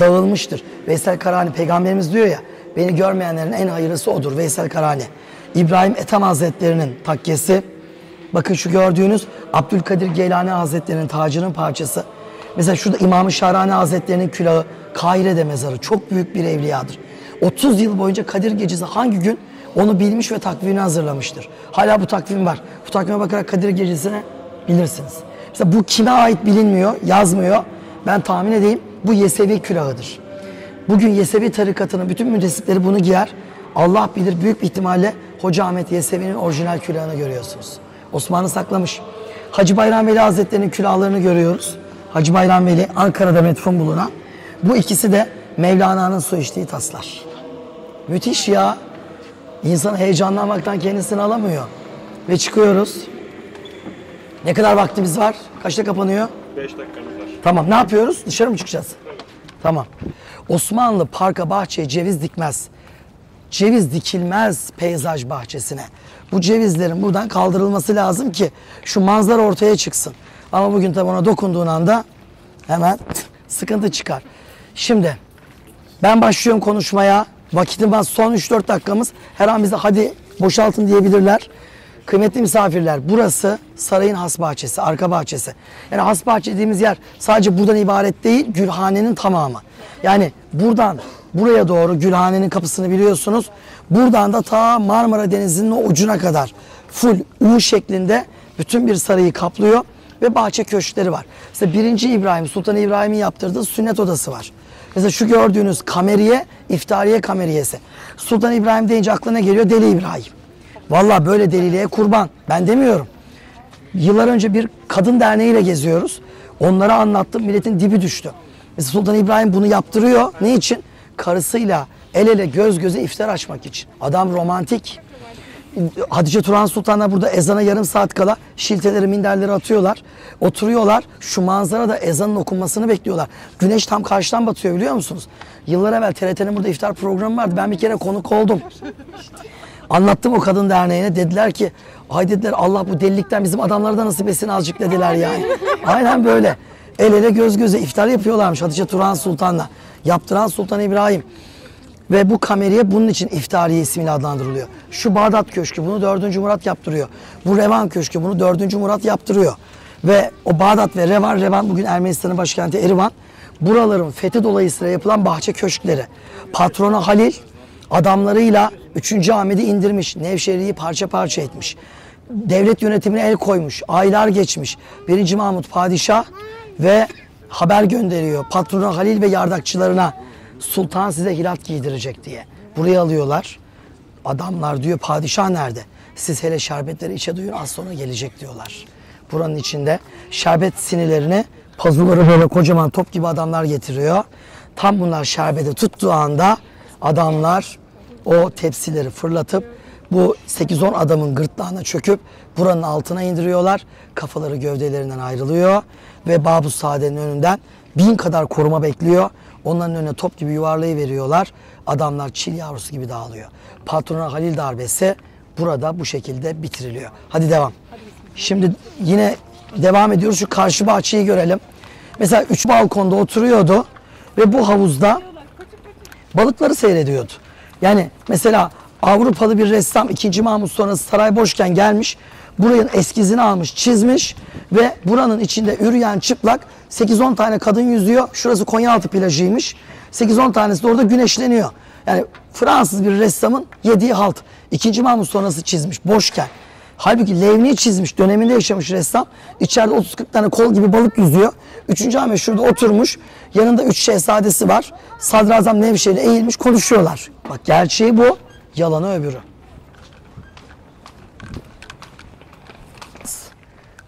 dağılmıştır. Veysel Karani peygamberimiz diyor ya, Beni görmeyenlerin en hayırlısı odur. Veysel Karani. İbrahim Ethem Hazretleri'nin takkesi. Bakın şu gördüğünüz Abdülkadir Geylani Hazretleri'nin tacının parçası. Mesela şurada İmam-ı Şahrani Hazretleri'nin külahı. Kahire'de mezarı. Çok büyük bir evliyadır. otuz yıl boyunca Kadir Gecesi hangi gün onu bilmiş ve takvimini hazırlamıştır. Hala bu takvim var. Bu takvime bakarak Kadir Gecesi'ne bilirsiniz. Mesela bu kime ait bilinmiyor, yazmıyor. Ben tahmin edeyim. Bu Yesevi külahıdır. Bugün Yesevi tarikatının bütün müntesipleri bunu giyer. Allah bilir, büyük bir ihtimalle Hoca Ahmet Yesevi'nin orijinal külahını görüyorsunuz. Osmanlı saklamış. Hacı Bayram Veli Hazretleri'nin külahlarını görüyoruz. Hacı Bayram Veli, Ankara'da metfun bulunan. Bu ikisi de Mevlana'nın su içtiği taslar. Müthiş ya. İnsan heyecanlanmaktan kendisini alamıyor. Ve çıkıyoruz. Ne kadar vaktimiz var? Kaçta kapanıyor? beş dakikamız var. Tamam, ne yapıyoruz? Dışarı mı çıkacağız? Evet. Tamam. Osmanlı parka, bahçeye ceviz dikmez. Ceviz dikilmez peyzaj bahçesine. Bu cevizlerin buradan kaldırılması lazım ki şu manzara ortaya çıksın. Ama bugün tabi ona dokunduğun anda hemen sıkıntı çıkar. Şimdi ben başlıyorum konuşmaya. Vakitim var. Son üç dört dakikamız. Her an bize hadi boşaltın diyebilirler. Kıymetli misafirler, burası sarayın has bahçesi, arka bahçesi. Yani has bahçe dediğimiz yer sadece buradan ibaret değil, Gülhane'nin tamamı. Yani buradan buraya doğru Gülhane'nin kapısını biliyorsunuz. Buradan da ta Marmara Denizi'nin o ucuna kadar full U şeklinde bütün bir sarayı kaplıyor ve bahçe köşkleri var. Mesela birinci İbrahim, Sultan İbrahim'in yaptırdığı sünnet odası var. Mesela şu gördüğünüz kameriye, iftariye kameriyesi. Sultan İbrahim deyince aklına geliyor Deli İbrahim. Vallahi böyle deliliğe kurban. Ben demiyorum. Yıllar önce bir kadın derneğiyle geziyoruz. Onlara anlattım. Milletin dibi düştü. Mesela Sultan İbrahim bunu yaptırıyor. Ne için? Karısıyla el ele göz göze iftar açmak için. Adam romantik. Hatice Turan Sultan'la burada ezana yarım saat kala şilteleri, minderleri atıyorlar. Oturuyorlar. Şu manzarada ezanın okunmasını bekliyorlar. Güneş tam karşıdan batıyor biliyor musunuz? Yıllar evvel T R T'nin burada iftar programı vardı. Ben bir kere konuk oldum. Anlattım o kadın derneğine, dediler ki ay dediler Allah bu delilikten bizim adamlara da nasip etsin azıcık dediler yani. Aynen böyle. El ele göz göze iftar yapıyorlarmış Hatice Turan Sultan'la. Yaptıran Sultan İbrahim. Ve bu kameriye bunun için iftariye ismiyle adlandırılıyor. Şu Bağdat Köşkü bunu dördüncü Murat yaptırıyor. Bu Revan Köşkü bunu dördüncü Murat yaptırıyor. Ve o Bağdat ve Revan, Revan bugün Ermenistan'ın başkenti Erivan. Buraların fethi dolayısıyla yapılan bahçe köşkleri. Patrona Halil adamlarıyla üçüncü Ahmet'i indirmiş, Nevşehir'i parça parça etmiş. Devlet yönetimine el koymuş, aylar geçmiş. birinci Mahmut padişah ve haber gönderiyor Patrona Halil ve yardakçılarına. Sultan size hilat giydirecek diye. Buraya alıyorlar. Adamlar diyor padişah nerede? Siz hele şerbetleri içe duyun az sonra gelecek diyorlar. Buranın içinde şerbet sinilerini pazuları böyle kocaman top gibi adamlar getiriyor. Tam bunlar şerbeti tuttuğu anda adamlar o tepsileri fırlatıp bu sekiz on adamın gırtlağına çöküp buranın altına indiriyorlar. Kafaları gövdelerinden ayrılıyor ve Bâb-ı Saade'nin önünden bin kadar koruma bekliyor. Onların önüne top gibi yuvarlayıveriyorlar. Adamlar çil yavrusu gibi dağılıyor. Patrona Halil darbesi burada bu şekilde bitiriliyor. Hadi devam. Şimdi yine devam ediyoruz. Şu karşı bahçeyi görelim. Mesela üç balkonda oturuyordu ve bu havuzda balıkları seyrediyordu. Yani mesela Avrupalı bir ressam ikinci Mahmut sonrası saray boşken gelmiş. Buranın eskizini almış, çizmiş ve buranın içinde üreyen çıplak sekiz on tane kadın yüzüyor. Şurası Konyaaltı plajıymış. sekiz on tanesi de orada güneşleniyor. Yani Fransız bir ressamın yediği halt. ikinci Mahmut sonrası çizmiş, boşken. Halbuki Levni'yi çizmiş, döneminde yaşamış ressam. İçeride otuz kırk tane kol gibi balık yüzüyor. üçüncü Ahmet şurada oturmuş. Yanında üç şehzadesi var. Sadrazam Nevşehir'e eğilmiş, konuşuyorlar. Bak gerçeği bu, yalanı öbürü.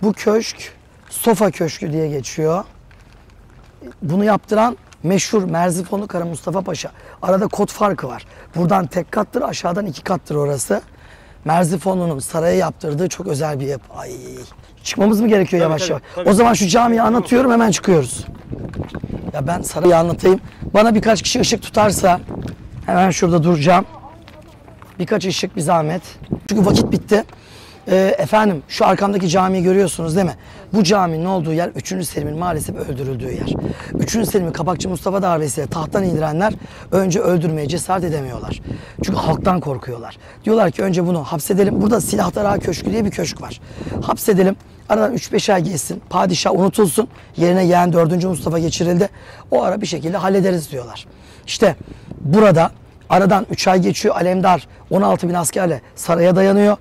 Bu köşk Sofa Köşkü diye geçiyor. Bunu yaptıran meşhur Merzifonlu Kara Mustafa Paşa. Arada kod farkı var. Buradan tek kattır, aşağıdan iki kattır orası. Merzifonlu'nun saraya yaptırdığı çok özel bir yapı. Ay. Çıkmamız mı gerekiyor tabii, yavaş tabii, yavaş? Tabii. O zaman şu camiyi anlatıyorum, hemen çıkıyoruz. Ya ben sarayı anlatayım. Bana birkaç kişi ışık tutarsa hemen şurada duracağım. Birkaç ışık bir zahmet. Çünkü vakit bitti. Ee, efendim şu arkamdaki camiyi görüyorsunuz değil mi? Bu caminin olduğu yer üçüncü. Selim'in maalesef öldürüldüğü yer. üçüncü. Selim'i Kapakçı Mustafa darbesiyle tahttan indirenler önce öldürmeye cesaret edemiyorlar. Çünkü halktan korkuyorlar. Diyorlar ki önce bunu hapsedelim. Burada Silahdara Köşkü diye bir köşk var. Hapsedelim. Aradan üç beş ay geçsin. Padişah unutulsun. Yerine yeğen dördüncü. Mustafa geçirildi. O ara bir şekilde hallederiz diyorlar. İşte burada aradan üç ay geçiyor. Alemdar on altı bin askerle saraya dayanıyor.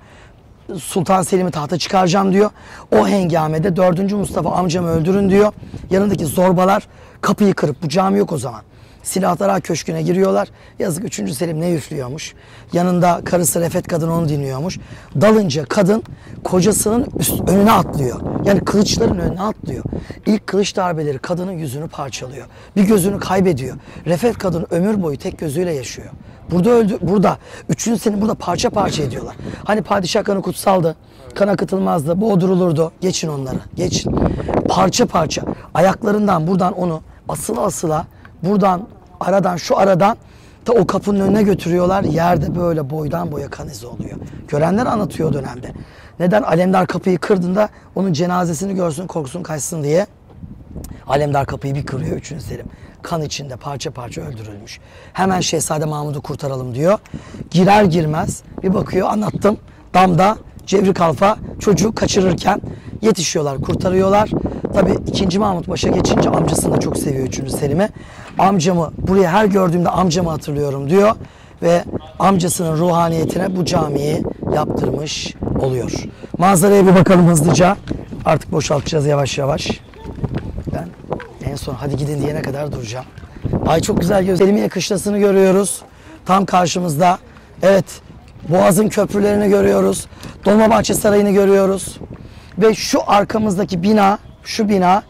Sultan Selim'i tahta çıkaracağım diyor. O hengamede dördüncü. Mustafa amcamı öldürün diyor. Yanındaki zorbalar kapıyı kırıp, bu cami yok o zaman, Silahdara Köşkü'ne giriyorlar. Yazık üçüncü. Selim ne üflüyormuş. Yanında karısı Refet kadın onu dinliyormuş. Dalınca kadın kocasının üst, önüne atlıyor. Yani kılıçların önüne atlıyor. İlk kılıç darbeleri kadının yüzünü parçalıyor. Bir gözünü kaybediyor. Refet kadın ömür boyu tek gözüyle yaşıyor. Burada öldü, burada. Üçüncü Selim burada parça parça ediyorlar. Hani padişah kanı kutsaldı, kan akıtılmazdı, boğdurulurdu. Geçin onları, geçin. Parça parça. Ayaklarından buradan onu asıla asıla, buradan, aradan, şu aradan da o kapının önüne götürüyorlar. Yerde böyle boydan boya kan izi oluyor. Görenler anlatıyor o dönemde. Neden? Alemdar kapıyı kırdığında onun cenazesini görsün, korksun, kaçsın diye. Alemdar kapıyı bir kırıyor üçüncü. Selim. Kan içinde parça parça öldürülmüş. Hemen Şehzade Mahmud'u kurtaralım diyor. Girer girmez bir bakıyor, anlattım. Damda Cevri Kalfa çocuğu kaçırırken yetişiyorlar, kurtarıyorlar. Tabii ikinci. Mahmut Paşa geçince amcasını da çok seviyor üçüncü. Selim'i. Amcamı, buraya her gördüğümde amcamı hatırlıyorum diyor. Ve amcasının ruhaniyetine bu camiyi yaptırmış oluyor. Manzaraya bir bakalım hızlıca. Artık boşaltacağız yavaş yavaş. Ben en son hadi gidin diyene kadar duracağım. Ay çok güzel göz. Selimiye kışlasını görüyoruz. Tam karşımızda. Evet, Boğaz'ın köprülerini görüyoruz. Dolmabahçe Sarayı'nı görüyoruz. Ve şu arkamızdaki bina, şu bina,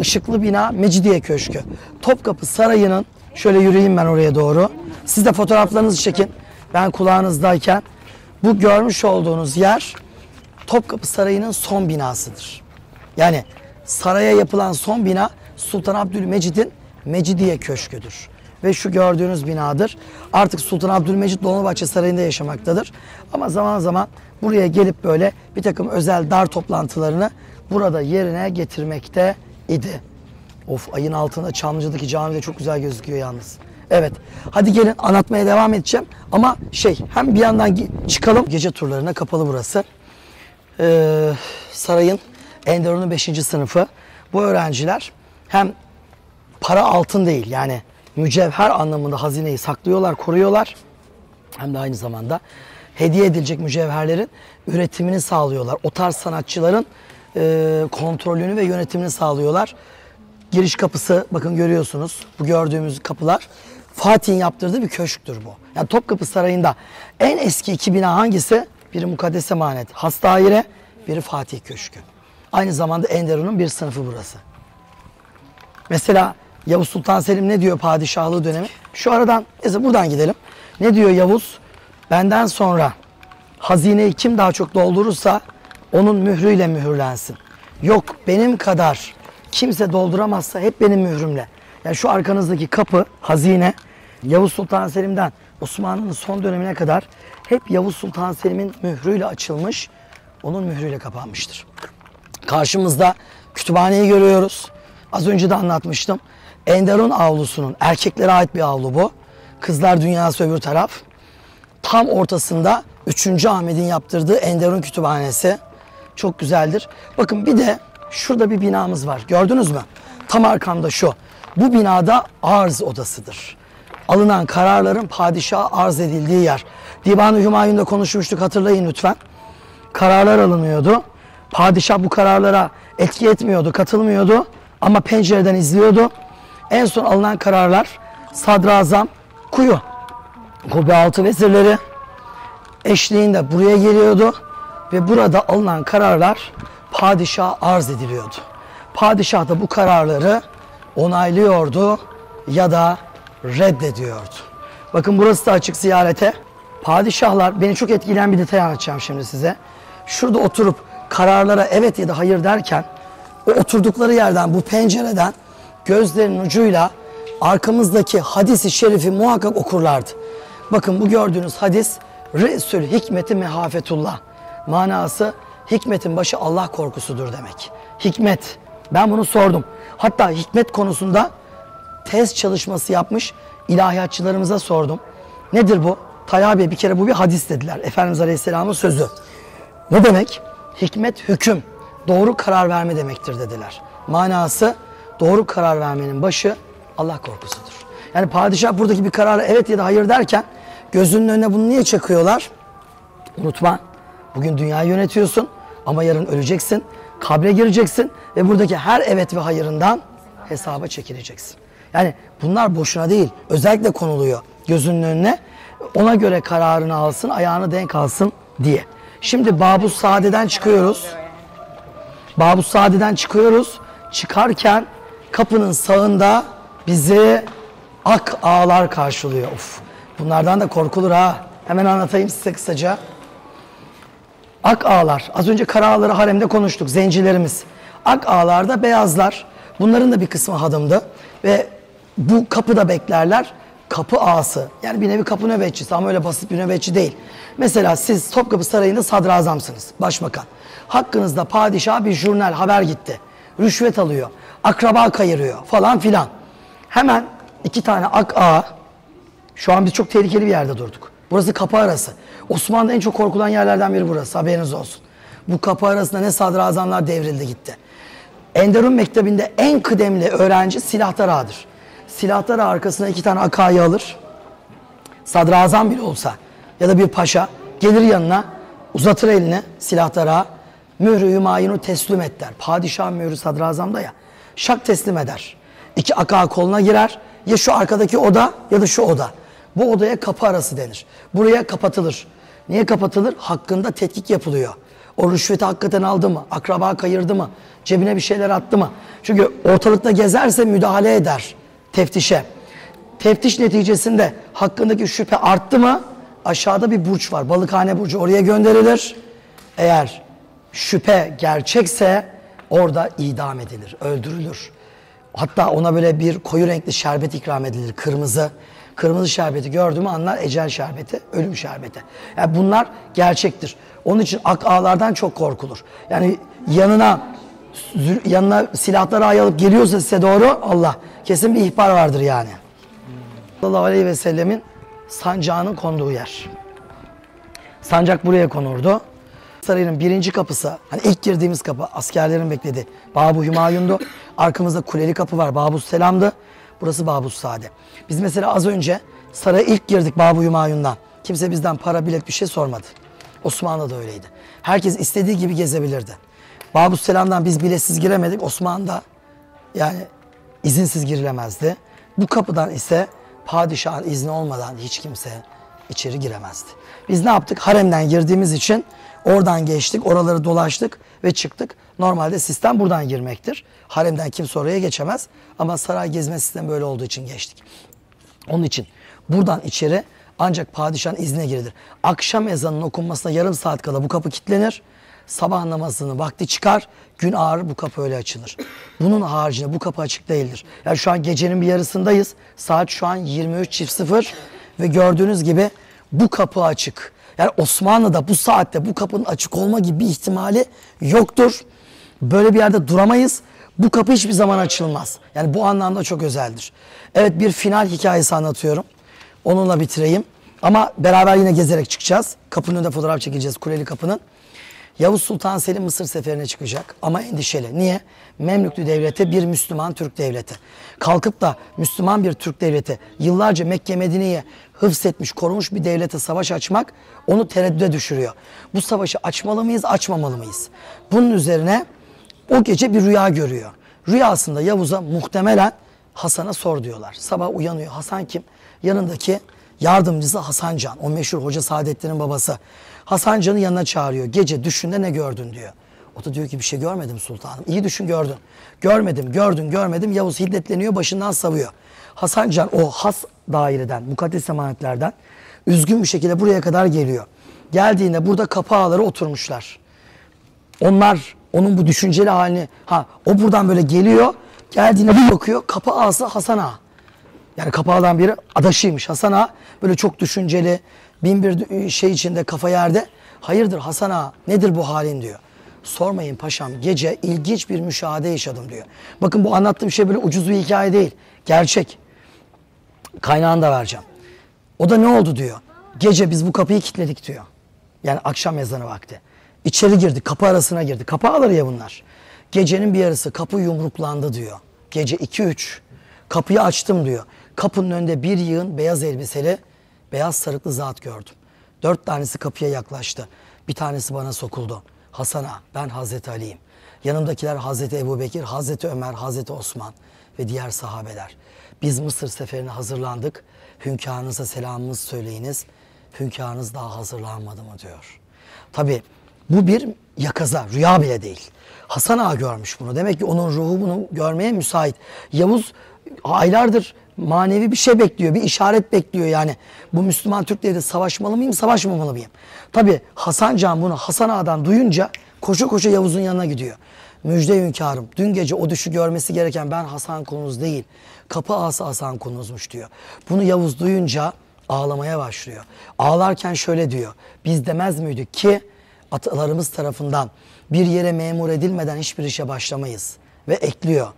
ışıklı bina Mecidiye Köşkü. Topkapı Sarayı'nın, şöyle yürüyeyim ben oraya doğru. Siz de fotoğraflarınızı çekin. Ben kulağınızdayken. Bu görmüş olduğunuz yer Topkapı Sarayı'nın son binasıdır. Yani saraya yapılan son bina Sultan Abdülmecit'in Mecidiye Köşkü'dür. Ve şu gördüğünüz binadır. Artık Sultan Abdülmecit Dolmabahçe Sarayı'nda yaşamaktadır. Ama zaman zaman buraya gelip böyle bir takım özel dar toplantılarını burada yerine getirmekte idi. Of, ayın altında Çamlıca'daki cami de çok güzel gözüküyor yalnız. Evet, hadi gelin, anlatmaya devam edeceğim. Ama şey, hem bir yandan çıkalım. Gece turlarına kapalı burası. Ee, sarayın Enderun'un beşinci sınıfı. Bu öğrenciler hem para altın değil, yani mücevher anlamında hazineyi saklıyorlar, koruyorlar. Hem de aynı zamanda hediye edilecek mücevherlerin üretimini sağlıyorlar. O tarz sanatçıların e, kontrolünü ve yönetimini sağlıyorlar. Giriş kapısı, bakın görüyorsunuz, bu gördüğümüz kapılar Fatih'in yaptırdığı bir köşktür bu. Yani Topkapı Sarayı'nda en eski iki bina hangisi? Biri mukaddes emanet Has daire, biri Fatih Köşkü. Aynı zamanda Enderun'un bir sınıfı burası. Mesela Yavuz Sultan Selim ne diyor padişahlığı dönemi? Şu aradan, buradan gidelim. Ne diyor Yavuz? Benden sonra hazineyi kim daha çok doldurursa onun mührüyle mühürlensin. Yok benim kadar kimse dolduramazsa hep benim mührümle. Yani şu arkanızdaki kapı, hazine, Yavuz Sultan Selim'den Osmanlı'nın son dönemine kadar hep Yavuz Sultan Selim'in mührüyle açılmış, onun mührüyle kapanmıştır. Karşımızda kütüphaneyi görüyoruz. Az önce de anlatmıştım. Enderun avlusunun, erkeklere ait bir avlu bu. Kızlar dünyası öbür taraf. Tam ortasında üçüncü. Ahmet'in yaptırdığı Enderun Kütüphanesi. Çok güzeldir. Bakın bir de şurada bir binamız var. Gördünüz mü? Tam arkamda şu. Bu binada arz odasıdır. Alınan kararların padişaha arz edildiği yer. Divan-ı Hümayun'da konuşmuştuk, hatırlayın lütfen. Kararlar alınıyordu. Padişah bu kararlara etki etmiyordu, katılmıyordu. Ama pencereden izliyordu. En son alınan kararlar sadrazam Kuyu, Kubbe altı vezirleri eşliğinde buraya geliyordu. Ve burada alınan kararlar padişaha arz ediliyordu. Padişah da bu kararları onaylıyordu ya da reddediyordu. Bakın burası da açık ziyarete. Padişahlar, beni çok etkileyen bir detay anlatacağım şimdi size. Şurada oturup kararlara evet ya da hayır derken, o oturdukları yerden, bu pencereden gözlerinin ucuyla arkamızdaki hadis-i şerifi muhakkak okurlardı. Bakın bu gördüğünüz hadis Resul Hikmeti Mehafetullah. Manası hikmetin başı Allah korkusudur demek. Hikmet. Ben bunu sordum. Hatta hikmet konusunda tez çalışması yapmış ilahiyatçılarımıza sordum. Nedir bu? Talha Bey, bir kere bu bir hadis dediler. Efendimiz Aleyhisselam'ın sözü. Ne demek? Hikmet hüküm, doğru karar verme demektir dediler. Manası doğru karar vermenin başı Allah korkusudur. Yani padişah buradaki bir karara evet ya da hayır derken gözünün önüne bunu niye çakıyorlar? Unutma, bugün dünyayı yönetiyorsun ama yarın öleceksin, kabre gireceksin ve buradaki her evet ve hayırından hesaba çekileceksin. Yani bunlar boşuna değil, özellikle konuluyor gözünün önüne, ona göre kararını alsın, ayağını denk alsın diye. Şimdi Bâb-ı Saade'den çıkıyoruz. Bâb-ı Saade'den çıkıyoruz. Çıkarken kapının sağında bizi ak ağalar karşılıyor. Of, bunlardan da korkulur ha. Hemen anlatayım size kısaca. Ak ağalar. Az önce kara ağaları haremde konuştuk. Zencilerimiz. Ak ağalar da beyazlar. Bunların da bir kısmı hadımdı. Ve bu kapıda beklerler. Kapı ağası. Yani bir nevi kapı nöbetçisi ama öyle basit bir nöbetçi değil. Mesela siz Topkapı Sarayı'nda sadrazamsınız, başbakan. Hakkınızda padişaha bir jurnal haber gitti. Rüşvet alıyor, akraba kayırıyor falan filan. Hemen iki tane ak ağa, şu an biz çok tehlikeli bir yerde durduk. Burası kapı arası. Osmanlı'da en çok korkulan yerlerden biri burası, haberiniz olsun. Bu kapı arasında ne sadrazamlar devrildi gitti. Enderun Mektebi'nde en kıdemli öğrenci silahtar ağadır. Silahtar ağa arkasına iki tane akayı alır. Sadrazam bile olsa ya da bir paşa gelir yanına, uzatır elini silahtar ağa. Mührü hümayunu teslim et der. Padişah mührü sadrazamda ya. Şak teslim eder. İki aka koluna girer. Ya şu arkadaki oda ya da şu oda. Bu odaya kapı arası denir. Buraya kapatılır. Niye kapatılır? Hakkında tetkik yapılıyor. O rüşveti hakikaten aldı mı? Akraba kayırdı mı? Cebine bir şeyler attı mı? Çünkü ortalıkta gezerse müdahale eder teftişe. Teftiş neticesinde hakkındaki şüphe arttı mı? Aşağıda bir burç var. Balıkhane burcu, oraya gönderilir. Eğer şüphe gerçekse orada idam edilir, öldürülür. Hatta ona böyle bir koyu renkli şerbet ikram edilir, kırmızı. Kırmızı şerbeti gördüğümü anlar, ecel şerbeti, ölüm şerbeti. Yani bunlar gerçektir. Onun için ak ağalardan çok korkulur. Yani yanına yanına silahları alıp geliyorsa size doğru, Allah, kesin bir ihbar vardır yani. Sallallahu aleyhi ve sellemin sancağının konduğu yer. Sancak buraya konurdu. Sarayın birinci kapısı, hani ilk girdiğimiz kapı, askerlerin beklediği Bâb-ı Hümâyun'du. Arkamızda kuleli kapı var, Bâb-ı Selam'dı. Burası Bâb-ı Saade. Biz mesela az önce saraya ilk girdik Bâb-ı Hümâyun'dan. Kimse bizden para, bilet bir şey sormadı. Osmanlı'da öyleydi. Herkes istediği gibi gezebilirdi. Bâb-ı Selam'dan biz biletsiz giremedik. Osmanlı'da yani izinsiz girilemezdi. Bu kapıdan ise padişahın izni olmadan hiç kimse içeri giremezdi. Biz ne yaptık? Haremden girdiğimiz için oradan geçtik, oraları dolaştık ve çıktık. Normalde sistem buradan girmektir. Haremden kimse oraya geçemez ama saray gezme sistemi böyle olduğu için geçtik. Onun için buradan içeri ancak padişahın izniyle girilir. Akşam ezanının okunmasına yarım saat kala bu kapı kilitlenir. Sabah namazının vakti çıkar, gün ağarır, bu kapı öyle açılır. Bunun haricinde bu kapı açık değildir. Yani şu an gecenin bir yarısındayız. Saat şu an yirmi üç sıfır ve gördüğünüz gibi bu kapı açık. Yani Osmanlı'da bu saatte bu kapının açık olma gibi bir ihtimali yoktur. Böyle bir yerde duramayız. Bu kapı hiçbir zaman açılmaz. Yani bu anlamda çok özeldir. Evet, bir final hikayesi anlatıyorum. Onunla bitireyim. Ama beraber yine gezerek çıkacağız. Kapının önünde fotoğraf çekeceğiz, Kuleli Kapı'nın. Yavuz Sultan Selim Mısır seferine çıkacak ama endişeli. Niye? Memlüklü devleti bir Müslüman Türk devleti. Kalkıp da Müslüman bir Türk devleti yıllarca Mekke Medine'ye hıfzetmiş, korumuş bir devlete savaş açmak onu tereddüde düşürüyor. Bu savaşı açmalı mıyız, açmamalı mıyız? Bunun üzerine o gece bir rüya görüyor. Rüyasında Yavuz'a muhtemelen Hasan'a sor diyorlar. Sabah uyanıyor. Hasan kim? Yanındaki yardımcısı Hasan Can. O meşhur Hoca Saadettin'in babası. Hasan Can'ı yanına çağırıyor. Gece düşünde ne gördün diyor. O da diyor ki bir şey görmedim sultanım. İyi düşün, gördün. Görmedim, gördün, görmedim. Yavuz hiddetleniyor, başından savuyor. Hasan Can o Has daireden, mukaddes emanetlerden üzgün bir şekilde buraya kadar geliyor. Geldiğinde burada kapı ağaları oturmuşlar. Onlar onun bu düşünceli halini, ha o buradan böyle geliyor. Geldiğinde bir bakıyor, kapı ağası Hasan Ağa. Yani kapı ağadan biri adaşıymış Hasan Ağa. Böyle çok düşünceli, bin bir şey içinde kafa yerde. Hayırdır Hasan Ağa, nedir bu halin diyor. Sormayın paşam, gece ilginç bir müşahede yaşadım diyor. Bakın bu anlattığım şey böyle ucuz bir hikaye değil. Gerçek. Kaynağını da vereceğim. O da ne oldu diyor. Gece biz bu kapıyı kilitledik diyor. Yani akşam ezanı vakti. İçeri girdi, kapı arasına girdi. Kapı alır ya bunlar. Gecenin bir yarısı kapı yumruklandı diyor. Gece iki üç. Kapıyı açtım diyor. Kapının önünde bir yığın beyaz elbiseli, beyaz sarıklı zat gördüm. Dört tanesi kapıya yaklaştı. Bir tanesi bana sokuldu. Hasan Ağa, ben Hazreti Ali'yim. Yanımdakiler Hazreti Ebu Bekir, Hazreti Ömer, Hazreti Osman ve diğer sahabeler. Biz Mısır seferine hazırlandık. Hünkârınıza selamınızı söyleyiniz. Hünkârınız daha hazırlanmadı mı diyor. Tabi bu bir yakaza, rüya bile değil. Hasan Ağa görmüş bunu. Demek ki onun ruhu bunu görmeye müsait. Yavuz aylardır manevi bir şey bekliyor, bir işaret bekliyor yani. Bu Müslüman Türkleri savaşmalı mıyım, savaşmamalı mıyım? Tabi Hasan Can bunu Hasan Ağa'dan duyunca koşa koşa Yavuz'un yanına gidiyor. Müjde hünkârım, dün gece o düşü görmesi gereken ben Hasan konunuz değil, kapı ağası Hasan konunuzmuş diyor. Bunu Yavuz duyunca ağlamaya başlıyor. Ağlarken şöyle diyor, biz demez miydik ki atalarımız tarafından bir yere memur edilmeden hiçbir işe başlamayız. Ve ekliyor,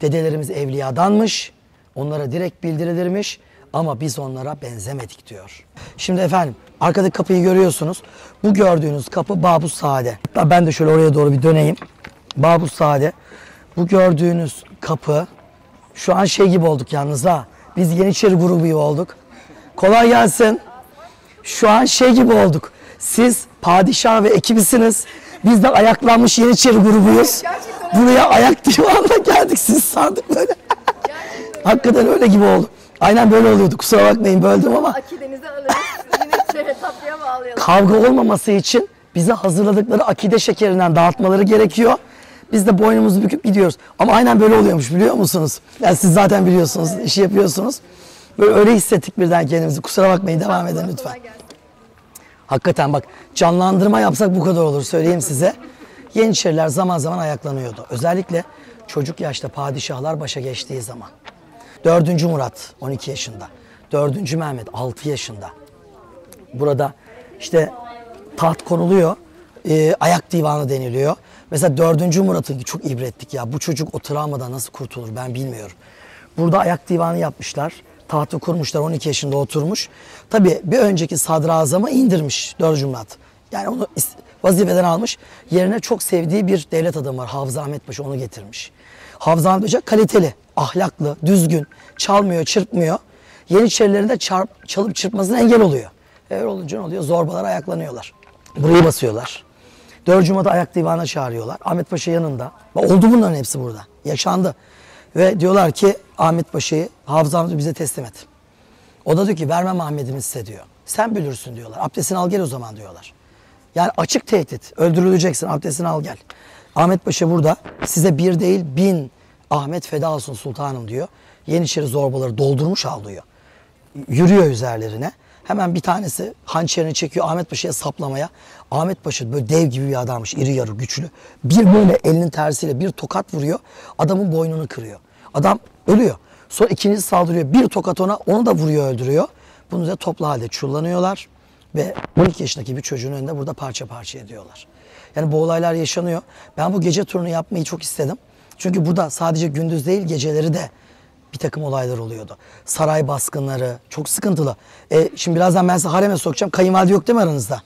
dedelerimiz evliyadanmış, onlara direkt bildirilirmiş ama biz onlara benzemedik diyor. Şimdi efendim arkadaki kapıyı görüyorsunuz. Bu gördüğünüz kapı Bâb-ı Saade. Ben de şöyle oraya doğru bir döneyim. Bâb-ı Saade. Bu gördüğünüz kapı. Şu an şey gibi olduk yalnız ha. Biz Yeniçeri grubu gibi olduk. Kolay gelsin. Şu an şey gibi olduk. Siz padişah ve ekibisiniz. Biz de ayaklanmış Yeniçeri grubuyuz. Buraya ayak divanla geldik. Siz sandık böyle. Hakikaten öyle gibi oldu. Aynen böyle oluyordu. Kusura bakmayın böldüm ama. Akidemizi alırız. Yine tatlıya bağlayalım. Kavga olmaması için bize hazırladıkları akide şekerinden dağıtmaları gerekiyor. Biz de boynumuzu büküp gidiyoruz. Ama aynen böyle oluyormuş biliyor musunuz? Yani siz zaten biliyorsunuz, evet. İşi yapıyorsunuz. Böyle öyle hissettik birden kendimizi. Kusura bakmayın devam edin lütfen. Hakikaten bak canlandırma yapsak bu kadar olur söyleyeyim size. Yeniçeriler zaman zaman ayaklanıyordu. Özellikle çocuk yaşta padişahlar başa geçtiği zaman. dördüncü. Murat on iki yaşında, dördüncü. Mehmet altı yaşında. Burada işte taht konuluyor, e, ayak divanı deniliyor. Mesela dördüncü. Murat'ın ki çok ibrettik ya, bu çocuk o travmadan nasıl kurtulur ben bilmiyorum. Burada ayak divanı yapmışlar, tahtı kurmuşlar, on iki yaşında oturmuş. Tabii bir önceki sadrazama indirmiş dördüncü. Murat. Yani onu vazifeden almış, yerine çok sevdiği bir devlet adamı var, Hafız Ahmet Paşa, onu getirmiş. Hafız Ahmet Paşa kaliteli, ahlaklı, düzgün, çalmıyor, çırpmıyor. Yeniçerilerin de çarp, çalıp çırpmasına engel oluyor. Eğer olunca ne oluyor? Zorbalara ayaklanıyorlar. Burayı basıyorlar. dördüncü. Murat'ı ayak divana çağırıyorlar. Ahmet Paşa yanında. Oldu bunların hepsi burada. Yaşandı. Ve diyorlar ki Ahmet Paşa'yı, Hafız Ahmet'i bize teslim et. O da diyor ki vermem Ahmet'imi size diyor. Sen bilirsin diyorlar. Abdestini al gel o zaman diyorlar. Yani açık tehdit. Öldürüleceksin, abdestini al gel. Ahmet Paşa burada size bir değil bin Ahmet feda olsun sultanım diyor. Yeniçeri zorbaları doldurmuş alıyor. Yürüyor üzerlerine. Hemen bir tanesi hançerini çekiyor Ahmet Paşa'ya saplamaya. Ahmet Paşa böyle dev gibi bir adammış, iri yarı güçlü. Bir böyle elinin tersiyle bir tokat vuruyor. Adamın boynunu kırıyor. Adam ölüyor. Sonra ikincisi saldırıyor. Bir tokat ona, onu da vuruyor, öldürüyor. Bunu da toplu halde çullanıyorlar. Ve on iki yaşındaki bir çocuğun önünde burada parça parça ediyorlar. Yani bu olaylar yaşanıyor. Ben bu gece turunu yapmayı çok istedim. Çünkü burada sadece gündüz değil geceleri de bir takım olaylar oluyordu. Saray baskınları çok sıkıntılı. E, şimdi birazdan ben size hareme sokacağım. Kayınvalide yok değil mi aranızda?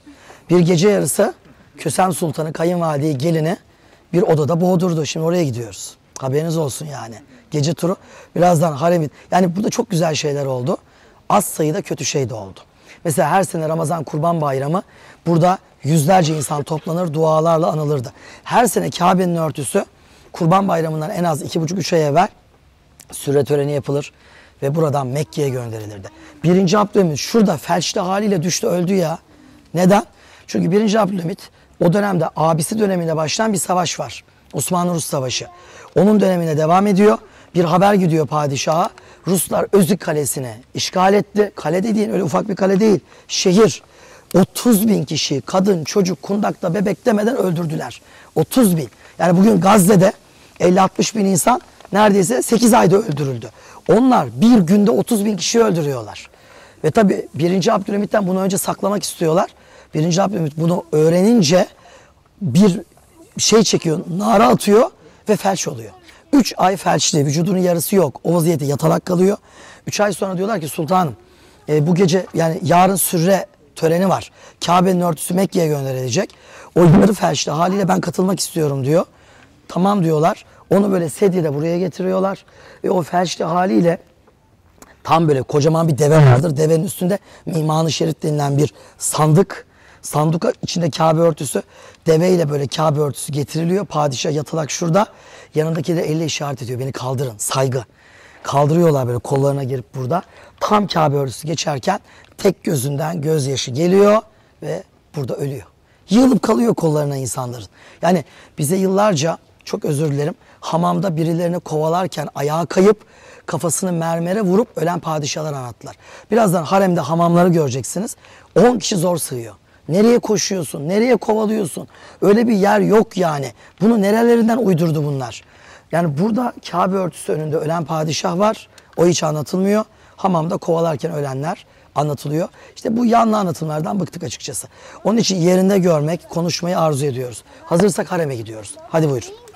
Bir gece yarısı Kösem Sultan'ın kayınvalideyi, gelini bir odada boğdurdu. Şimdi oraya gidiyoruz. Haberiniz olsun yani. Gece turu birazdan haremi. Yani burada çok güzel şeyler oldu. Az sayıda kötü şey de oldu. Mesela her sene Ramazan Kurban Bayramı burada yüzlerce insan toplanır, dualarla anılırdı. Her sene Kabe'nin örtüsü Kurban Bayramı'ndan en az iki buçuk üç ay evvel sure töreni yapılır ve buradan Mekke'ye gönderilirdi. Birinci Abdülhamit şurada felçli haliyle düştü, öldü ya. Neden? Çünkü Birinci Abdülhamit o dönemde abisi döneminde başlayan bir savaş var. Osmanlı-Rus Savaşı. Onun dönemine devam ediyor. Bir haber gidiyor padişaha. Ruslar Özük Kalesi'ni işgal etti. Kale dediğin öyle ufak bir kale değil. Şehir. otuz bin kişi, kadın, çocuk, kundakta, bebek demeden öldürdüler. otuz bin. Yani bugün Gazze'de elli altmış bin insan neredeyse sekiz ayda öldürüldü. Onlar bir günde otuz bin kişi öldürüyorlar. Ve tabii birinci. Abdülhamit'ten bunu önce saklamak istiyorlar. birinci. Abdülhamit bunu öğrenince bir şey çekiyor, nara atıyor ve felç oluyor. üç ay felçli, vücudunun yarısı yok. O vaziyette yatalak kalıyor. üç ay sonra diyorlar ki sultanım e, bu gece yani yarın sürre töreni var. Kabe'nin örtüsü Mekke'ye gönderilecek. O yarı felçli haliyle ben katılmak istiyorum diyor. Tamam diyorlar. Onu böyle sedyeyle buraya getiriyorlar. Ve o felçli haliyle tam böyle kocaman bir deve vardır. Devenin üstünde mimanı şerif denilen bir sandık. Sanduka içinde Kabe örtüsü. Deveyle böyle Kabe örtüsü getiriliyor. Padişah yatalak şurada. Yanındaki de elle işaret ediyor. Beni kaldırın. Saygı. Kaldırıyorlar böyle kollarına girip burada. Tam Kabe örtüsü geçerken tek gözünden gözyaşı geliyor ve burada ölüyor. Yığılıp kalıyor kollarına insanların. Yani bize yıllarca, çok özür dilerim, hamamda birilerini kovalarken ayağa kayıp kafasını mermere vurup ölen padişahlar anlattılar. Birazdan haremde hamamları göreceksiniz. on kişi zor sığıyor. Nereye koşuyorsun? Nereye kovalıyorsun? Öyle bir yer yok yani. Bunu nerelerinden uydurdu bunlar? Yani burada Kabe örtüsü önünde ölen padişah var. O hiç anlatılmıyor. Hamamda kovalarken ölenler anlatılıyor. İşte bu yanlı anlatımlardan bıktık açıkçası. Onun için yerinde görmek, konuşmayı arzu ediyoruz. Hazırsak hareme gidiyoruz. Hadi buyurun.